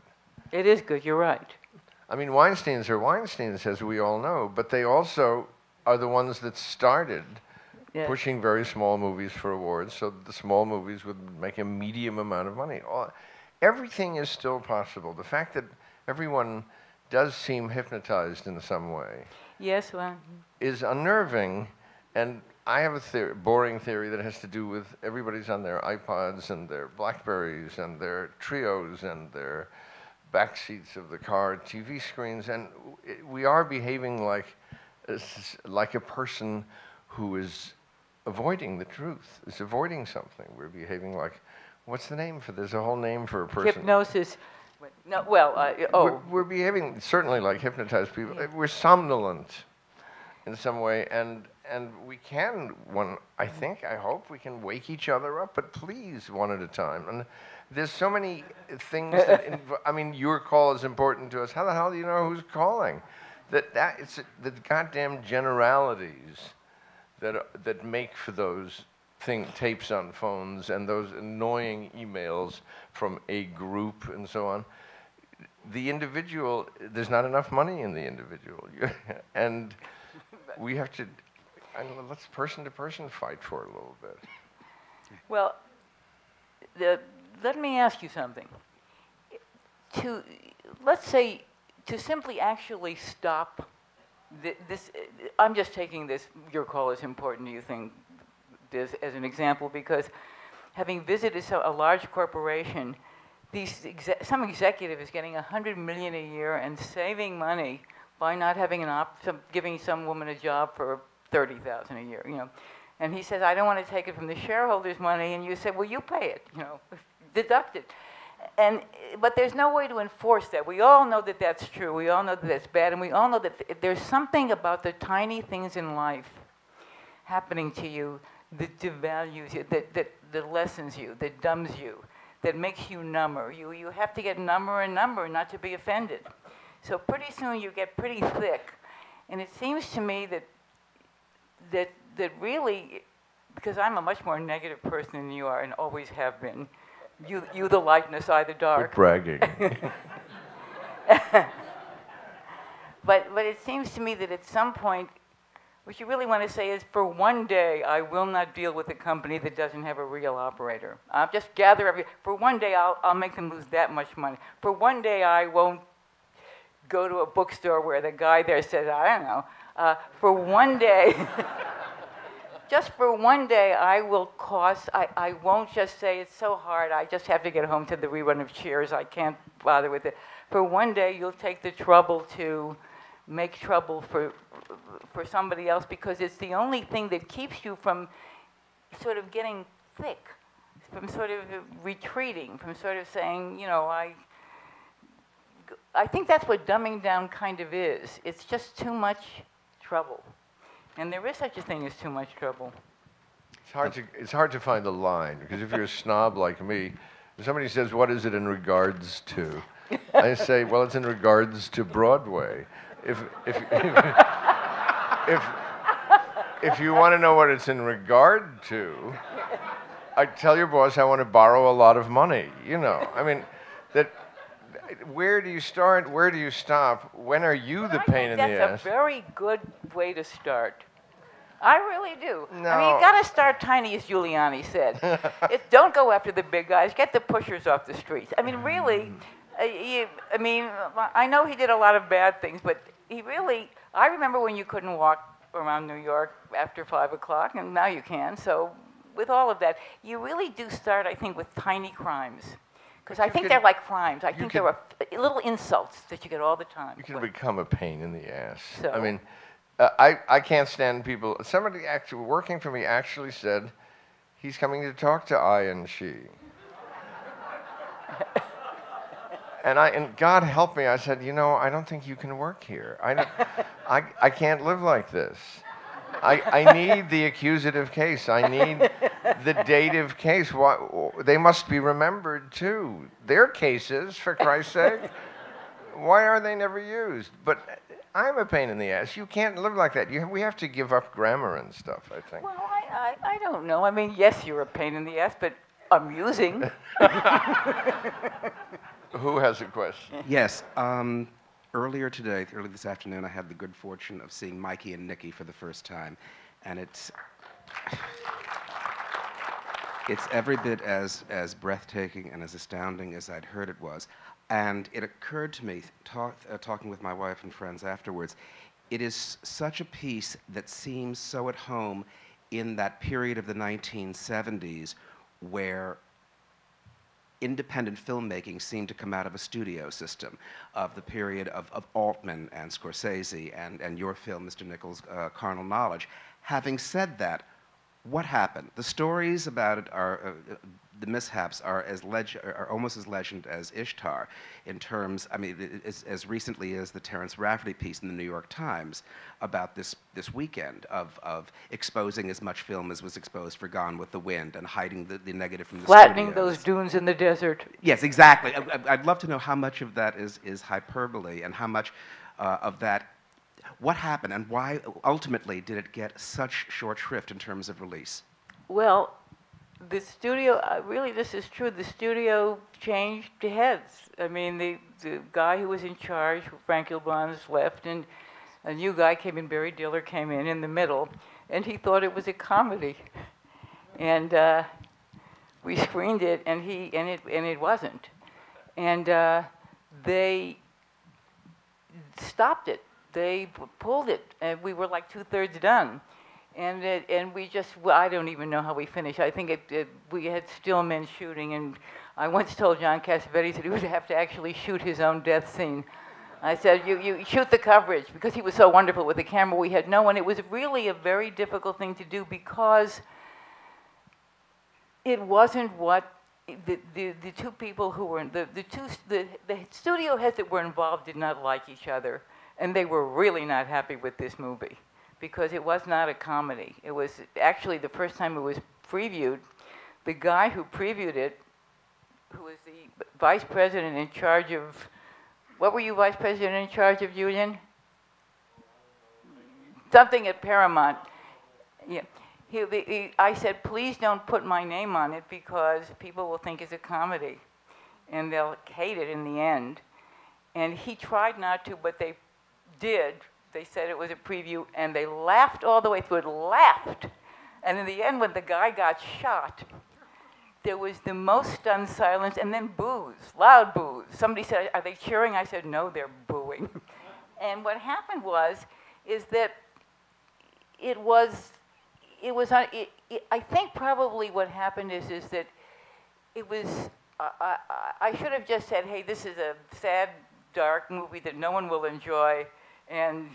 It is good. You're right. I mean, Weinsteins are Weinsteins, as we all know, but they also are the ones that started pushing very small movies for awards, so that the small movies would make a medium amount of money. Everything is still possible. The fact that everyone does seem hypnotized in some way is unnerving, and I have a boring theory that has to do with everybody's on their iPods and their Blackberries and their Trios and their back seats of the car, TV screens, and we are behaving like a person who is avoiding the truth, is avoiding something. We're behaving like, what's the name for this? There's a whole name for a person. Hypnosis. No, well, we're behaving certainly like hypnotized people. Yeah. We're somnolent in some way, and we can, I think, I hope, we can wake each other up, but please, one at a time. And there's so many things that, I mean, your call is important to us. How the hell do you know who's calling? It's the goddamn generalities that make for those tapes on phones and those annoying emails from a group and so on. The individual, there's not enough money in the individual. And we have to, I don't know, let's person to person fight for a little bit. Well, let me ask you something. Let's say, to simply actually stop this, I'm just taking this, your call is important, do you think, as an example, because having visited a large corporation, some executive is getting $100 million a year and saving money by not having giving some woman a job for $30,000 a year, you know. And he says, I don't want to take it from the shareholders' money, and you say, well, you pay it, you know, deduct it. But there's no way to enforce that. We all know that that's true. We all know that that's bad, and we all know that there's something about the tiny things in life happening to you that devalues you, that lessens you, that dumbs you, that makes you number. You have to get number and number not to be offended. So pretty soon you get pretty thick. And it seems to me that really, because I'm a much more negative person than you are and always have been, you the lightness, I the dark. You're bragging. But it seems to me that at some point, what you really want to say is, for one day, I will not deal with a company that doesn't have a real operator. I'll just gather for one day, I'll make them lose that much money. For one day, I won't go to a bookstore where the guy there says, I don't know. For one day, just for one day, I won't just say, it's so hard, I just have to get home to the rerun of Cheers, I can't bother with it. For one day, you'll take the trouble to make trouble for somebody else, because it's the only thing that keeps you from sort of getting thick, from sort of retreating, from sort of saying, you know, I think that's what dumbing down kind of is. It's just too much trouble. And there is such a thing as too much trouble. It's hard to find the line, because if you're a snob like me, if somebody says, what is it in regards to? I say, well, it's in regards to Broadway. If you want to know what it's in regard to, I tell your boss I want to borrow a lot of money. You know, I mean, that where do you start, where do you stop? When are you the pain in the ass? That's a very good way to start. I really do. No. I mean, you got to start tiny, as Giuliani said. Don't go after the big guys. Get the pushers off the streets. I mean, really, I know he did a lot of bad things, but he really, I remember when you couldn't walk around New York after 5 o'clock, and now you can. So with all of that, you really do start, I think, with tiny crimes. Because I think they're like crimes. I think there are little insults that you get all the time. You can become a pain in the ass. So. I mean, I can't stand people. Somebody actually working for me actually said, he's coming to talk to I and she. And God help me, I said, you know, I don't think you can work here. I can't live like this. I need the accusative case. I need the dative case. Why, they must be remembered, too. Their cases, for Christ's sake. Why are they never used? But I'm a pain in the ass. You can't live like that. We have to give up grammar and stuff, I think. Well, I don't know. I mean, yes, you're a pain in the ass, but amusing. Who has a question? Yes. Earlier this afternoon, I had the good fortune of seeing Mikey and Nikki for the first time, and it's every bit as breathtaking and as astounding as I'd heard it was. And it occurred to me, talking with my wife and friends afterwards, it is such a piece that seems so at home in that period of the 1970s where independent filmmaking seemed to come out of a studio system, of the period of Altman and Scorsese and your film, Mr. Nichols, Carnal Knowledge. Having said that, what happened? The stories about it are, the mishaps are almost as legend as Ishtar in terms, I mean, as recently as the Terrence Rafferty piece in the New York Times about this weekend of exposing as much film as was exposed for Gone with the Wind and hiding the negative from the flattening studios. Those dunes in the desert. Yes, exactly. I'd love to know how much of that is hyperbole and how much of that. What happened and why ultimately did it get such short shrift in terms of release? Well, the studio, really this is true, the studio changed heads. I mean, the guy who was in charge, Frank Ilbons, left, and a new guy came in, Barry Diller came in the middle, and he thought it was a comedy. And we screened it, and it wasn't. And they stopped it. They pulled it, and we were like two-thirds done. And we just, well, I don't even know how we finished. I think we had still men shooting, and I once told John Cassavetes that he would have to actually shoot his own death scene. I said, you shoot the coverage, because he was so wonderful with the camera. We had no one. It was really a very difficult thing to do because it wasn't what the two people who were, the studio heads that were involved did not like each other, and they were really not happy with this movie. Because it was not a comedy. It was actually the first time it was previewed. The guy who previewed it, who was the vice president in charge of, what were you vice president in charge of, Julian? Something at Paramount. Yeah. I said, please don't put my name on it because people will think it's a comedy. And they'll hate it in the end. And he tried not to, but they did. They said it was a preview, and they laughed all the way through it, laughed. And in the end, when the guy got shot, there was the most stunned silence, and then boos, loud boos. Somebody said, are they cheering? I said, no, they're booing. And what happened is that I think probably what happened is that it was, I should have just said, hey, this is a sad, dark movie that no one will enjoy, and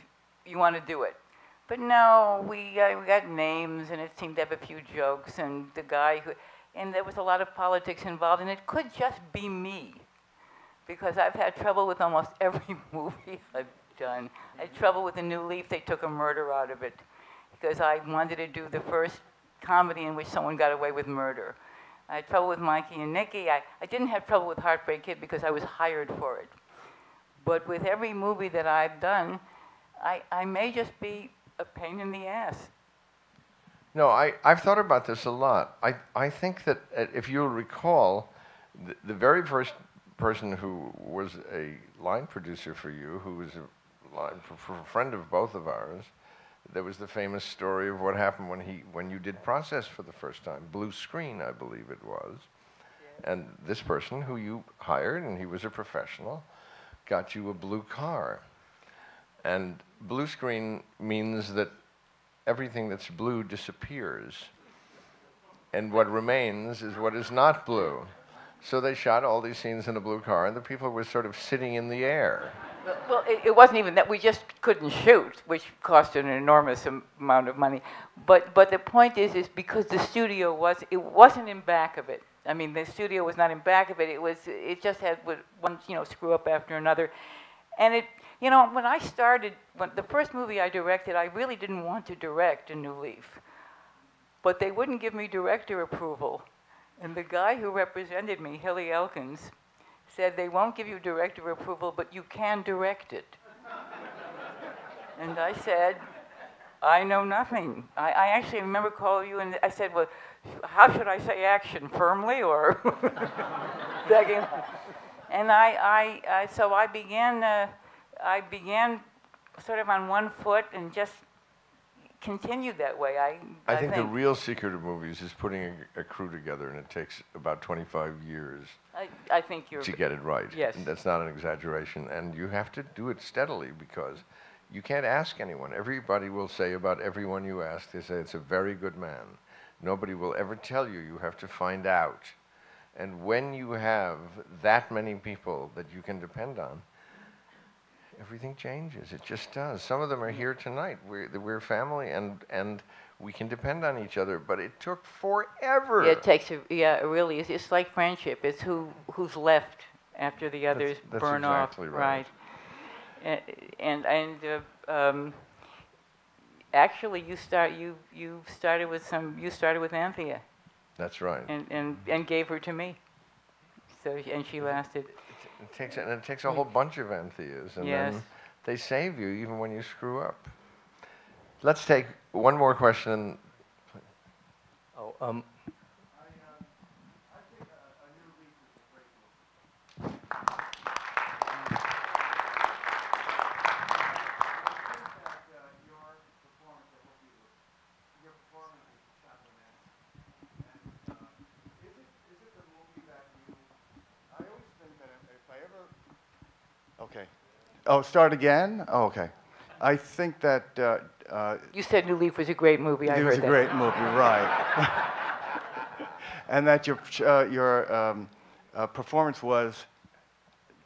you want to do it. But no, we got names, and it seemed to have a few jokes, and the guy who, and there was a lot of politics involved, and it could just be me, because I've had trouble with almost every movie I've done. I had trouble with The New Leaf. They took a murder out of it, because I wanted to do the first comedy in which someone got away with murder. I had trouble with Mikey and Nikki. I didn't have trouble with Heartbreak Kid, because I was hired for it. But with every movie that I've done, I may just be a pain in the ass. No, I've thought about this a lot. I think that if you'll recall, the very first person who was a line producer for you, who was a line for a friend of both of ours. There was the famous story of what happened when you did Process for the first time, Blue Screen, I believe it was. Yeah. And this person who you hired, and he was a professional, got you a blue car. And Blue Screen means that everything that's blue disappears, and what remains is what is not blue. So they shot all these scenes in a blue car, and the people were sort of sitting in the air. Well, it wasn't even that. We just couldn't shoot, which cost an enormous amount of money. But the point is because the studio wasn't in back of it. I mean, the studio was not in back of it. It just had one screw up after another. And when I started, the first movie I directed, I really didn't want to direct A New Leaf. But they wouldn't give me director approval. And the guy who represented me, Hilly Elkins, said, "They won't give you director approval, but you can direct it." And I said, "I know nothing." I actually remember calling you and I said, "Well, how should I say action, firmly or?" And so I began. I began sort of on one foot and just continued that way. I think the real secret of movies is putting a crew together, and it takes about 25 years to get it right. Yes. And that's not an exaggeration. And you have to do it steadily, because you can't ask anyone. Everybody will say about everyone you ask, they say, "It's a very good man." Nobody will ever tell you. You have to find out. And when you have that many people that you can depend on, everything changes. It just does. Some of them are here tonight. We're family, and we can depend on each other. But it took forever. Yeah, it really is. It's like friendship. It's who's left after the others burn off. That's exactly right. Right. Actually, you started with Anthea. That's right. And gave her to me. So she lasted. It takes a whole bunch of Antheas, and then they save you even when you screw up. Let's take one more question. Oh, I think A New Leaf is a great movie. I think that your performance is complimentary. And is it the movie that you? I always think that if I ever... Okay. Oh, start again? Oh, okay. I think that... you said New Leaf was a great movie. I heard that. It was a great movie, right. And that your performance was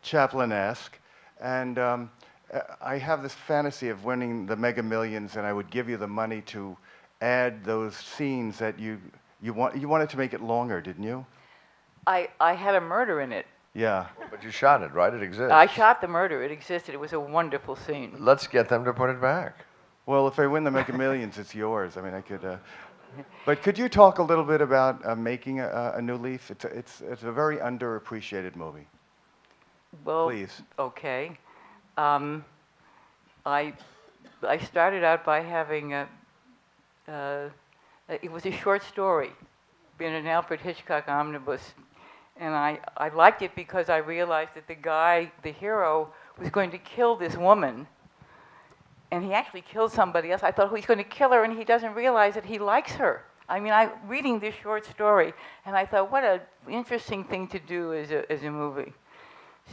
Chaplin-esque. And I have this fantasy of winning the Mega Millions, and I would give you the money to add those scenes that you want. You wanted to make it longer, didn't you? I had a murder in it. Yeah. But you shot it, right? It exists. I shot the murder. It existed. It was a wonderful scene. Let's get them to put it back. Well, if I win the Mega Millions, it's yours. I mean, I could... But could you talk a little bit about making a New Leaf? It's a very underappreciated movie. Well, please. Okay. I started out by having it was a short story in an Alfred Hitchcock omnibus. And I liked it because I realized that the guy, the hero, was going to kill this woman. And he actually killed somebody else. I thought, he's going to kill her, and he doesn't realize that he likes her. I mean, I'm reading this short story, and I thought, what an interesting thing to do as a movie.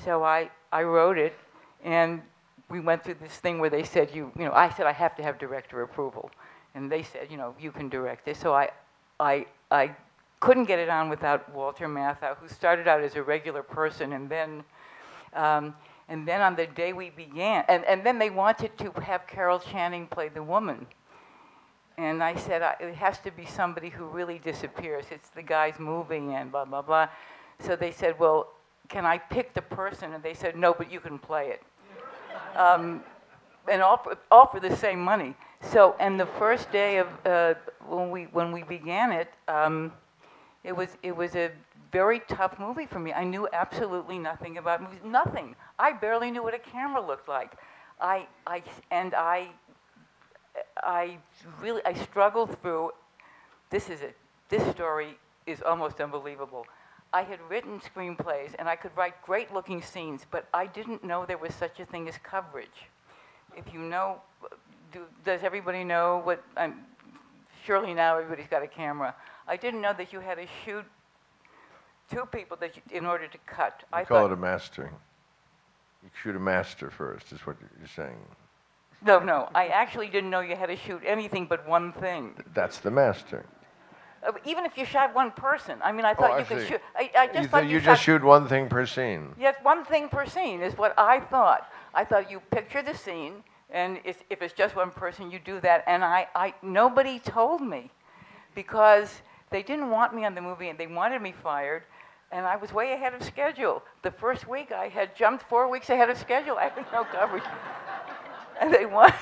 So I wrote it, and we went through this thing where they said, I said, I have to have director approval. And they said, you can direct this. So I couldn't get it on without Walter Matthau, who started out as a regular person, and then on the day we began, and then they wanted to have Carol Channing play the woman. And I said, it has to be somebody who really disappears. It's the guy's moving and blah, blah, blah. So they said, well, can I pick the person? And they said, no, but you can play it. And all for the same money. So, and the first day of, when we began it, it was a very tough movie for me. I knew absolutely nothing about movies. Nothing. I barely knew what a camera looked like. I struggled through. This story is almost unbelievable. I had written screenplays and I could write great looking scenes, but I didn't know there was such a thing as coverage. If you know, does everybody know what, surely now everybody's got a camera. I didn't know that you had to shoot two people that you, in order to cut. I call it a mastering. You shoot a master first, is what you're saying. No, no, I actually didn't know you had to shoot anything but one thing. That's the mastering. Even if you shot one person, I mean, I thought you could shoot. I just thought you just shoot one thing per scene. Yes, one thing per scene is what I thought. I thought you picture the scene, and if it's just one person, you do that. And nobody told me, because they didn't want me on the movie, and they wanted me fired, and I was way ahead of schedule. The first week, I had jumped 4 weeks ahead of schedule. I had no coverage, and they wanted.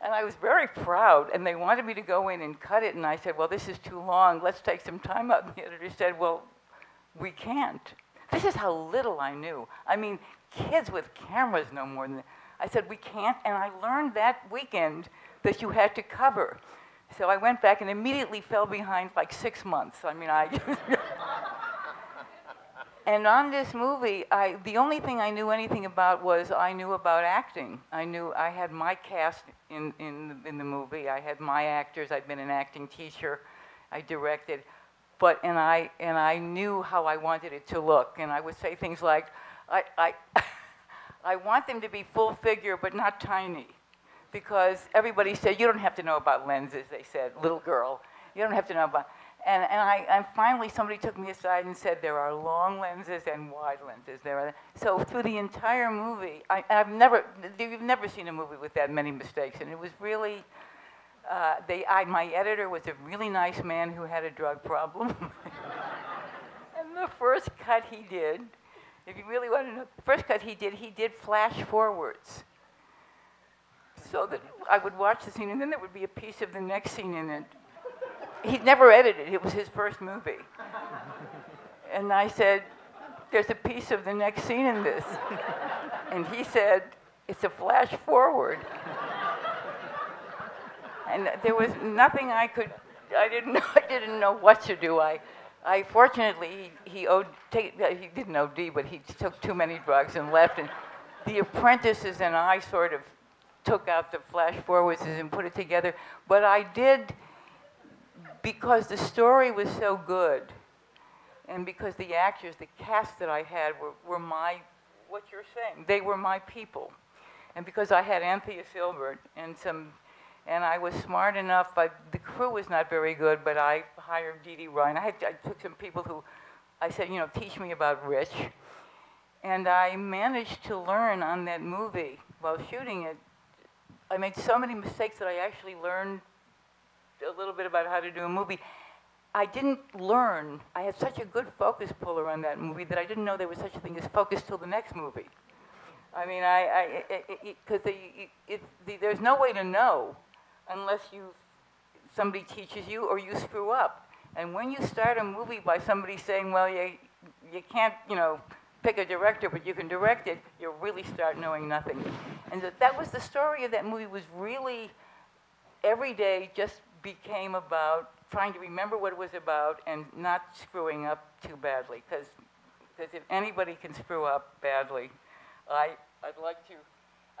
And I was very proud, and they wanted me to go in and cut it, and I said, well, this is too long, let's take some time out. And the editor said, well, we can't. This is how little I knew. I mean, kids with cameras know more than that. I said, we can't, and I learned that weekend that you had to cover. So I went back and immediately fell behind like 6 months. I mean, And on this movie, the only thing I knew anything about was I knew about acting. I knew I had my cast in the movie. I had my actors. I'd been an acting teacher. I directed, and I knew how I wanted it to look. And I would say things like, I want them to be full figure but not tiny, because everybody said you don't have to know about lenses. They said, little girl, you don't have to know about. And finally, somebody took me aside and said, there are long lenses and wide lenses. So through the entire movie, you've never seen a movie with that many mistakes. And it was really, my editor was a really nice man who had a drug problem. And the first cut he did, if you really want to know, the first cut he did flash forwards. So that I would watch the scene, and then there would be a piece of the next scene in it. He'd never edited. It was his first movie. And I said, there's a piece of the next scene in this. And he said, it's a flash forward. And there was nothing I didn't know what to do. Fortunately, he didn't OD, but he took too many drugs and left. And the apprentices and I sort of took out the flash forwards and put it together. But I did, because the story was so good, and because the actors, the cast that I had were my, what you're saying, they were my people. And because I had Anthea Filbert and I was smart enough, the crew was not very good, but I hired Dee Dee Ryan. I took some people who, I said, you know, teach me about Rich. And I managed to learn on that movie while shooting it. I made so many mistakes that I actually learned a little bit about how to do a movie. I didn't learn. I had such a good focus puller on that movie that I didn't know there was such a thing as focus till the next movie. I mean, there's no way to know unless somebody teaches you or you screw up. And when you start a movie by somebody saying, well, you can't, you know, pick a director, but you can direct it, you really start knowing nothing. And that was the story of that movie, was really every day just became about trying to remember what it was about and not screwing up too badly, because if anybody can screw up badly, I'd like to,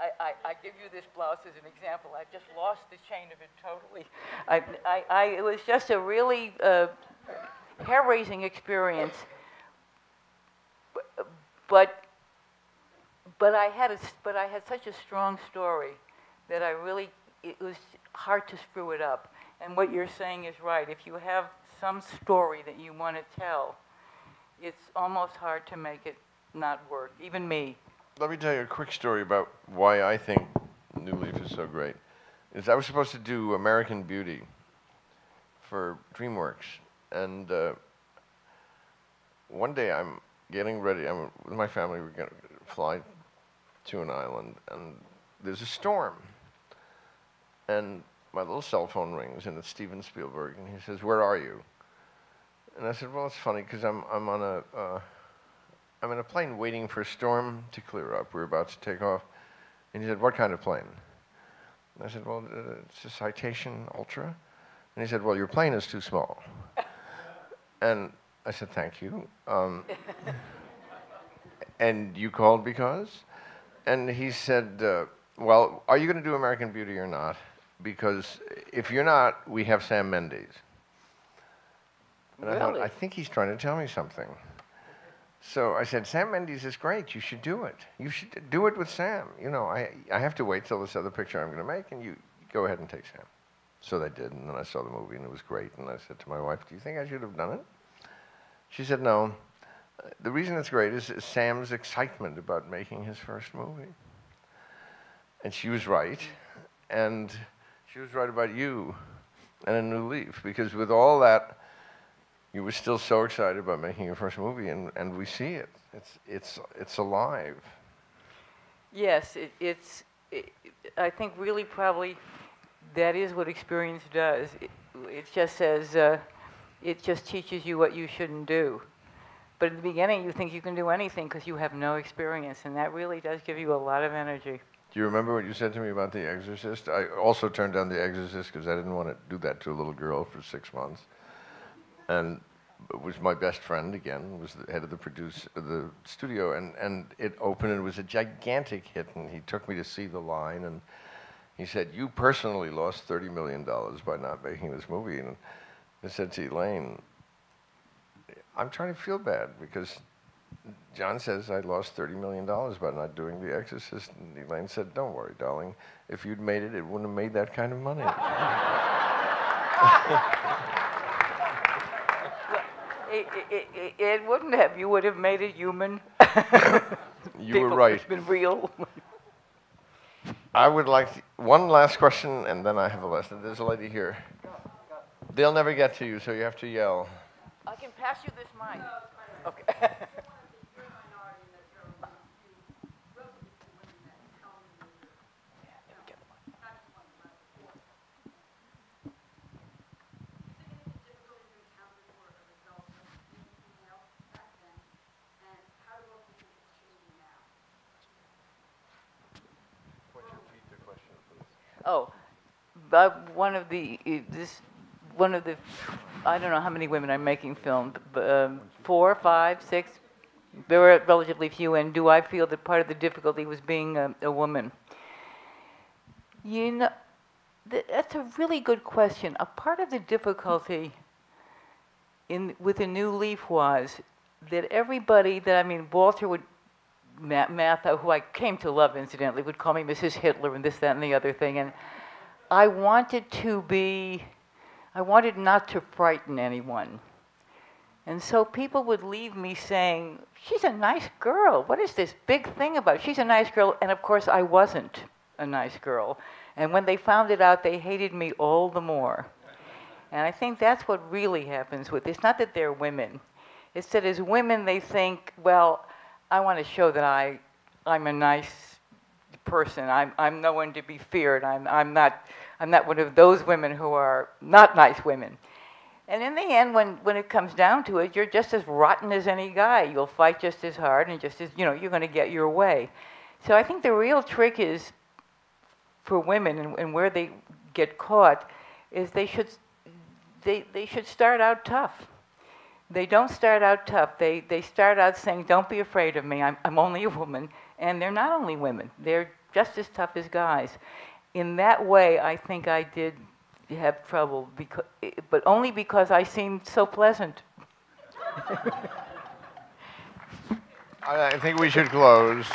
I give you this blouse as an example. I've just lost the chain of it totally. It was just a really hair-raising experience, but I had such a strong story that it was hard to screw it up. And what you're saying is right. If you have some story that you want to tell, it's almost hard to make it not work, even me. Let me tell you a quick story about why I think New Leaf is so great. I was supposed to do American Beauty for DreamWorks. And one day I'm getting ready. With my family, we're going to fly to an island, and there's a storm. And my little cell phone rings, and it's Steven Spielberg, and he says, "Where are you?" And I said, "Well, it's funny because I'm in a plane waiting for a storm to clear up. We're about to take off." And he said, "What kind of plane?" And I said, "Well, it's a Citation Ultra." And he said, "Well, your plane is too small." And I said, thank you. And you called because? And he said, well, are you going to do American Beauty or not? Because if you're not, we have Sam Mendes. And really? I thought, I think he's trying to tell me something. So I said, Sam Mendes is great. You should do it. You should do it with Sam. You know, I have to wait till this other picture I'm going to make, and you go ahead and take Sam. So they did, and then I saw the movie, and it was great. And I said to my wife, do you think I should have done it? She said, no. The reason it's great is Sam's excitement about making his first movie. And she was right. And she was right about you and A New Leaf, because with all that, you were still so excited about making your first movie, and we see it. It's alive. Yes, it's I think really probably that is what experience does. It just says, it just teaches you what you shouldn't do. But in the beginning, you think you can do anything because you have no experience, and that really does give you a lot of energy. Do you remember what you said to me about The Exorcist? I also turned down The Exorcist because I didn't want to do that to a little girl for 6 months. And it was my best friend, again, was the head of the studio, and it opened and it was a gigantic hit, and he took me to see The Line, and he said, you personally lost $30 million by not making this movie. And I said to Elaine, I'm trying to feel bad because John says I lost $30 million by not doing The Exorcist. And Elaine said, don't worry, darling. If you'd made it, it wouldn't have made that kind of money. It wouldn't have. You would have made it human. You were right. It's been real. I would like to, one last question, and then I have a lesson. There's a lady here. Go. They'll never get to you, so you have to yell. I can pass you this mic. No, okay. Oh, one of the, I don't know how many women I'm making film, but, 4, 5, 6, there were relatively few, and do I feel that part of the difficulty was being a woman? You know, that's a really good question. A part of the difficulty with A New Leaf was that everybody that, I mean, Walter would, Matha, who I came to love, incidentally, would call me Mrs. Hitler and this, that, and the other thing. And I wanted not to frighten anyone. And so people would leave me saying, she's a nice girl. What is this big thing about? She's a nice girl. And of course, I wasn't a nice girl. And when they found it out, they hated me all the more. And I think that's what really happens with this. It's not that they're women. It's that as women, they think, well, I want to show that I'm a nice person. I'm no one to be feared. I'm not one of those women who are not nice women. And in the end, when it comes down to it, you're just as rotten as any guy. You'll fight just as hard and just as, you know, you're going to get your way. So I think the real trick is for women and where they get caught is they should start out tough. They don't start out tough. They start out saying, don't be afraid of me, I'm only a woman. And they're not only women, they're just as tough as guys. In that way, I think I did have trouble, because, but only because I seemed so pleasant. I think we should close.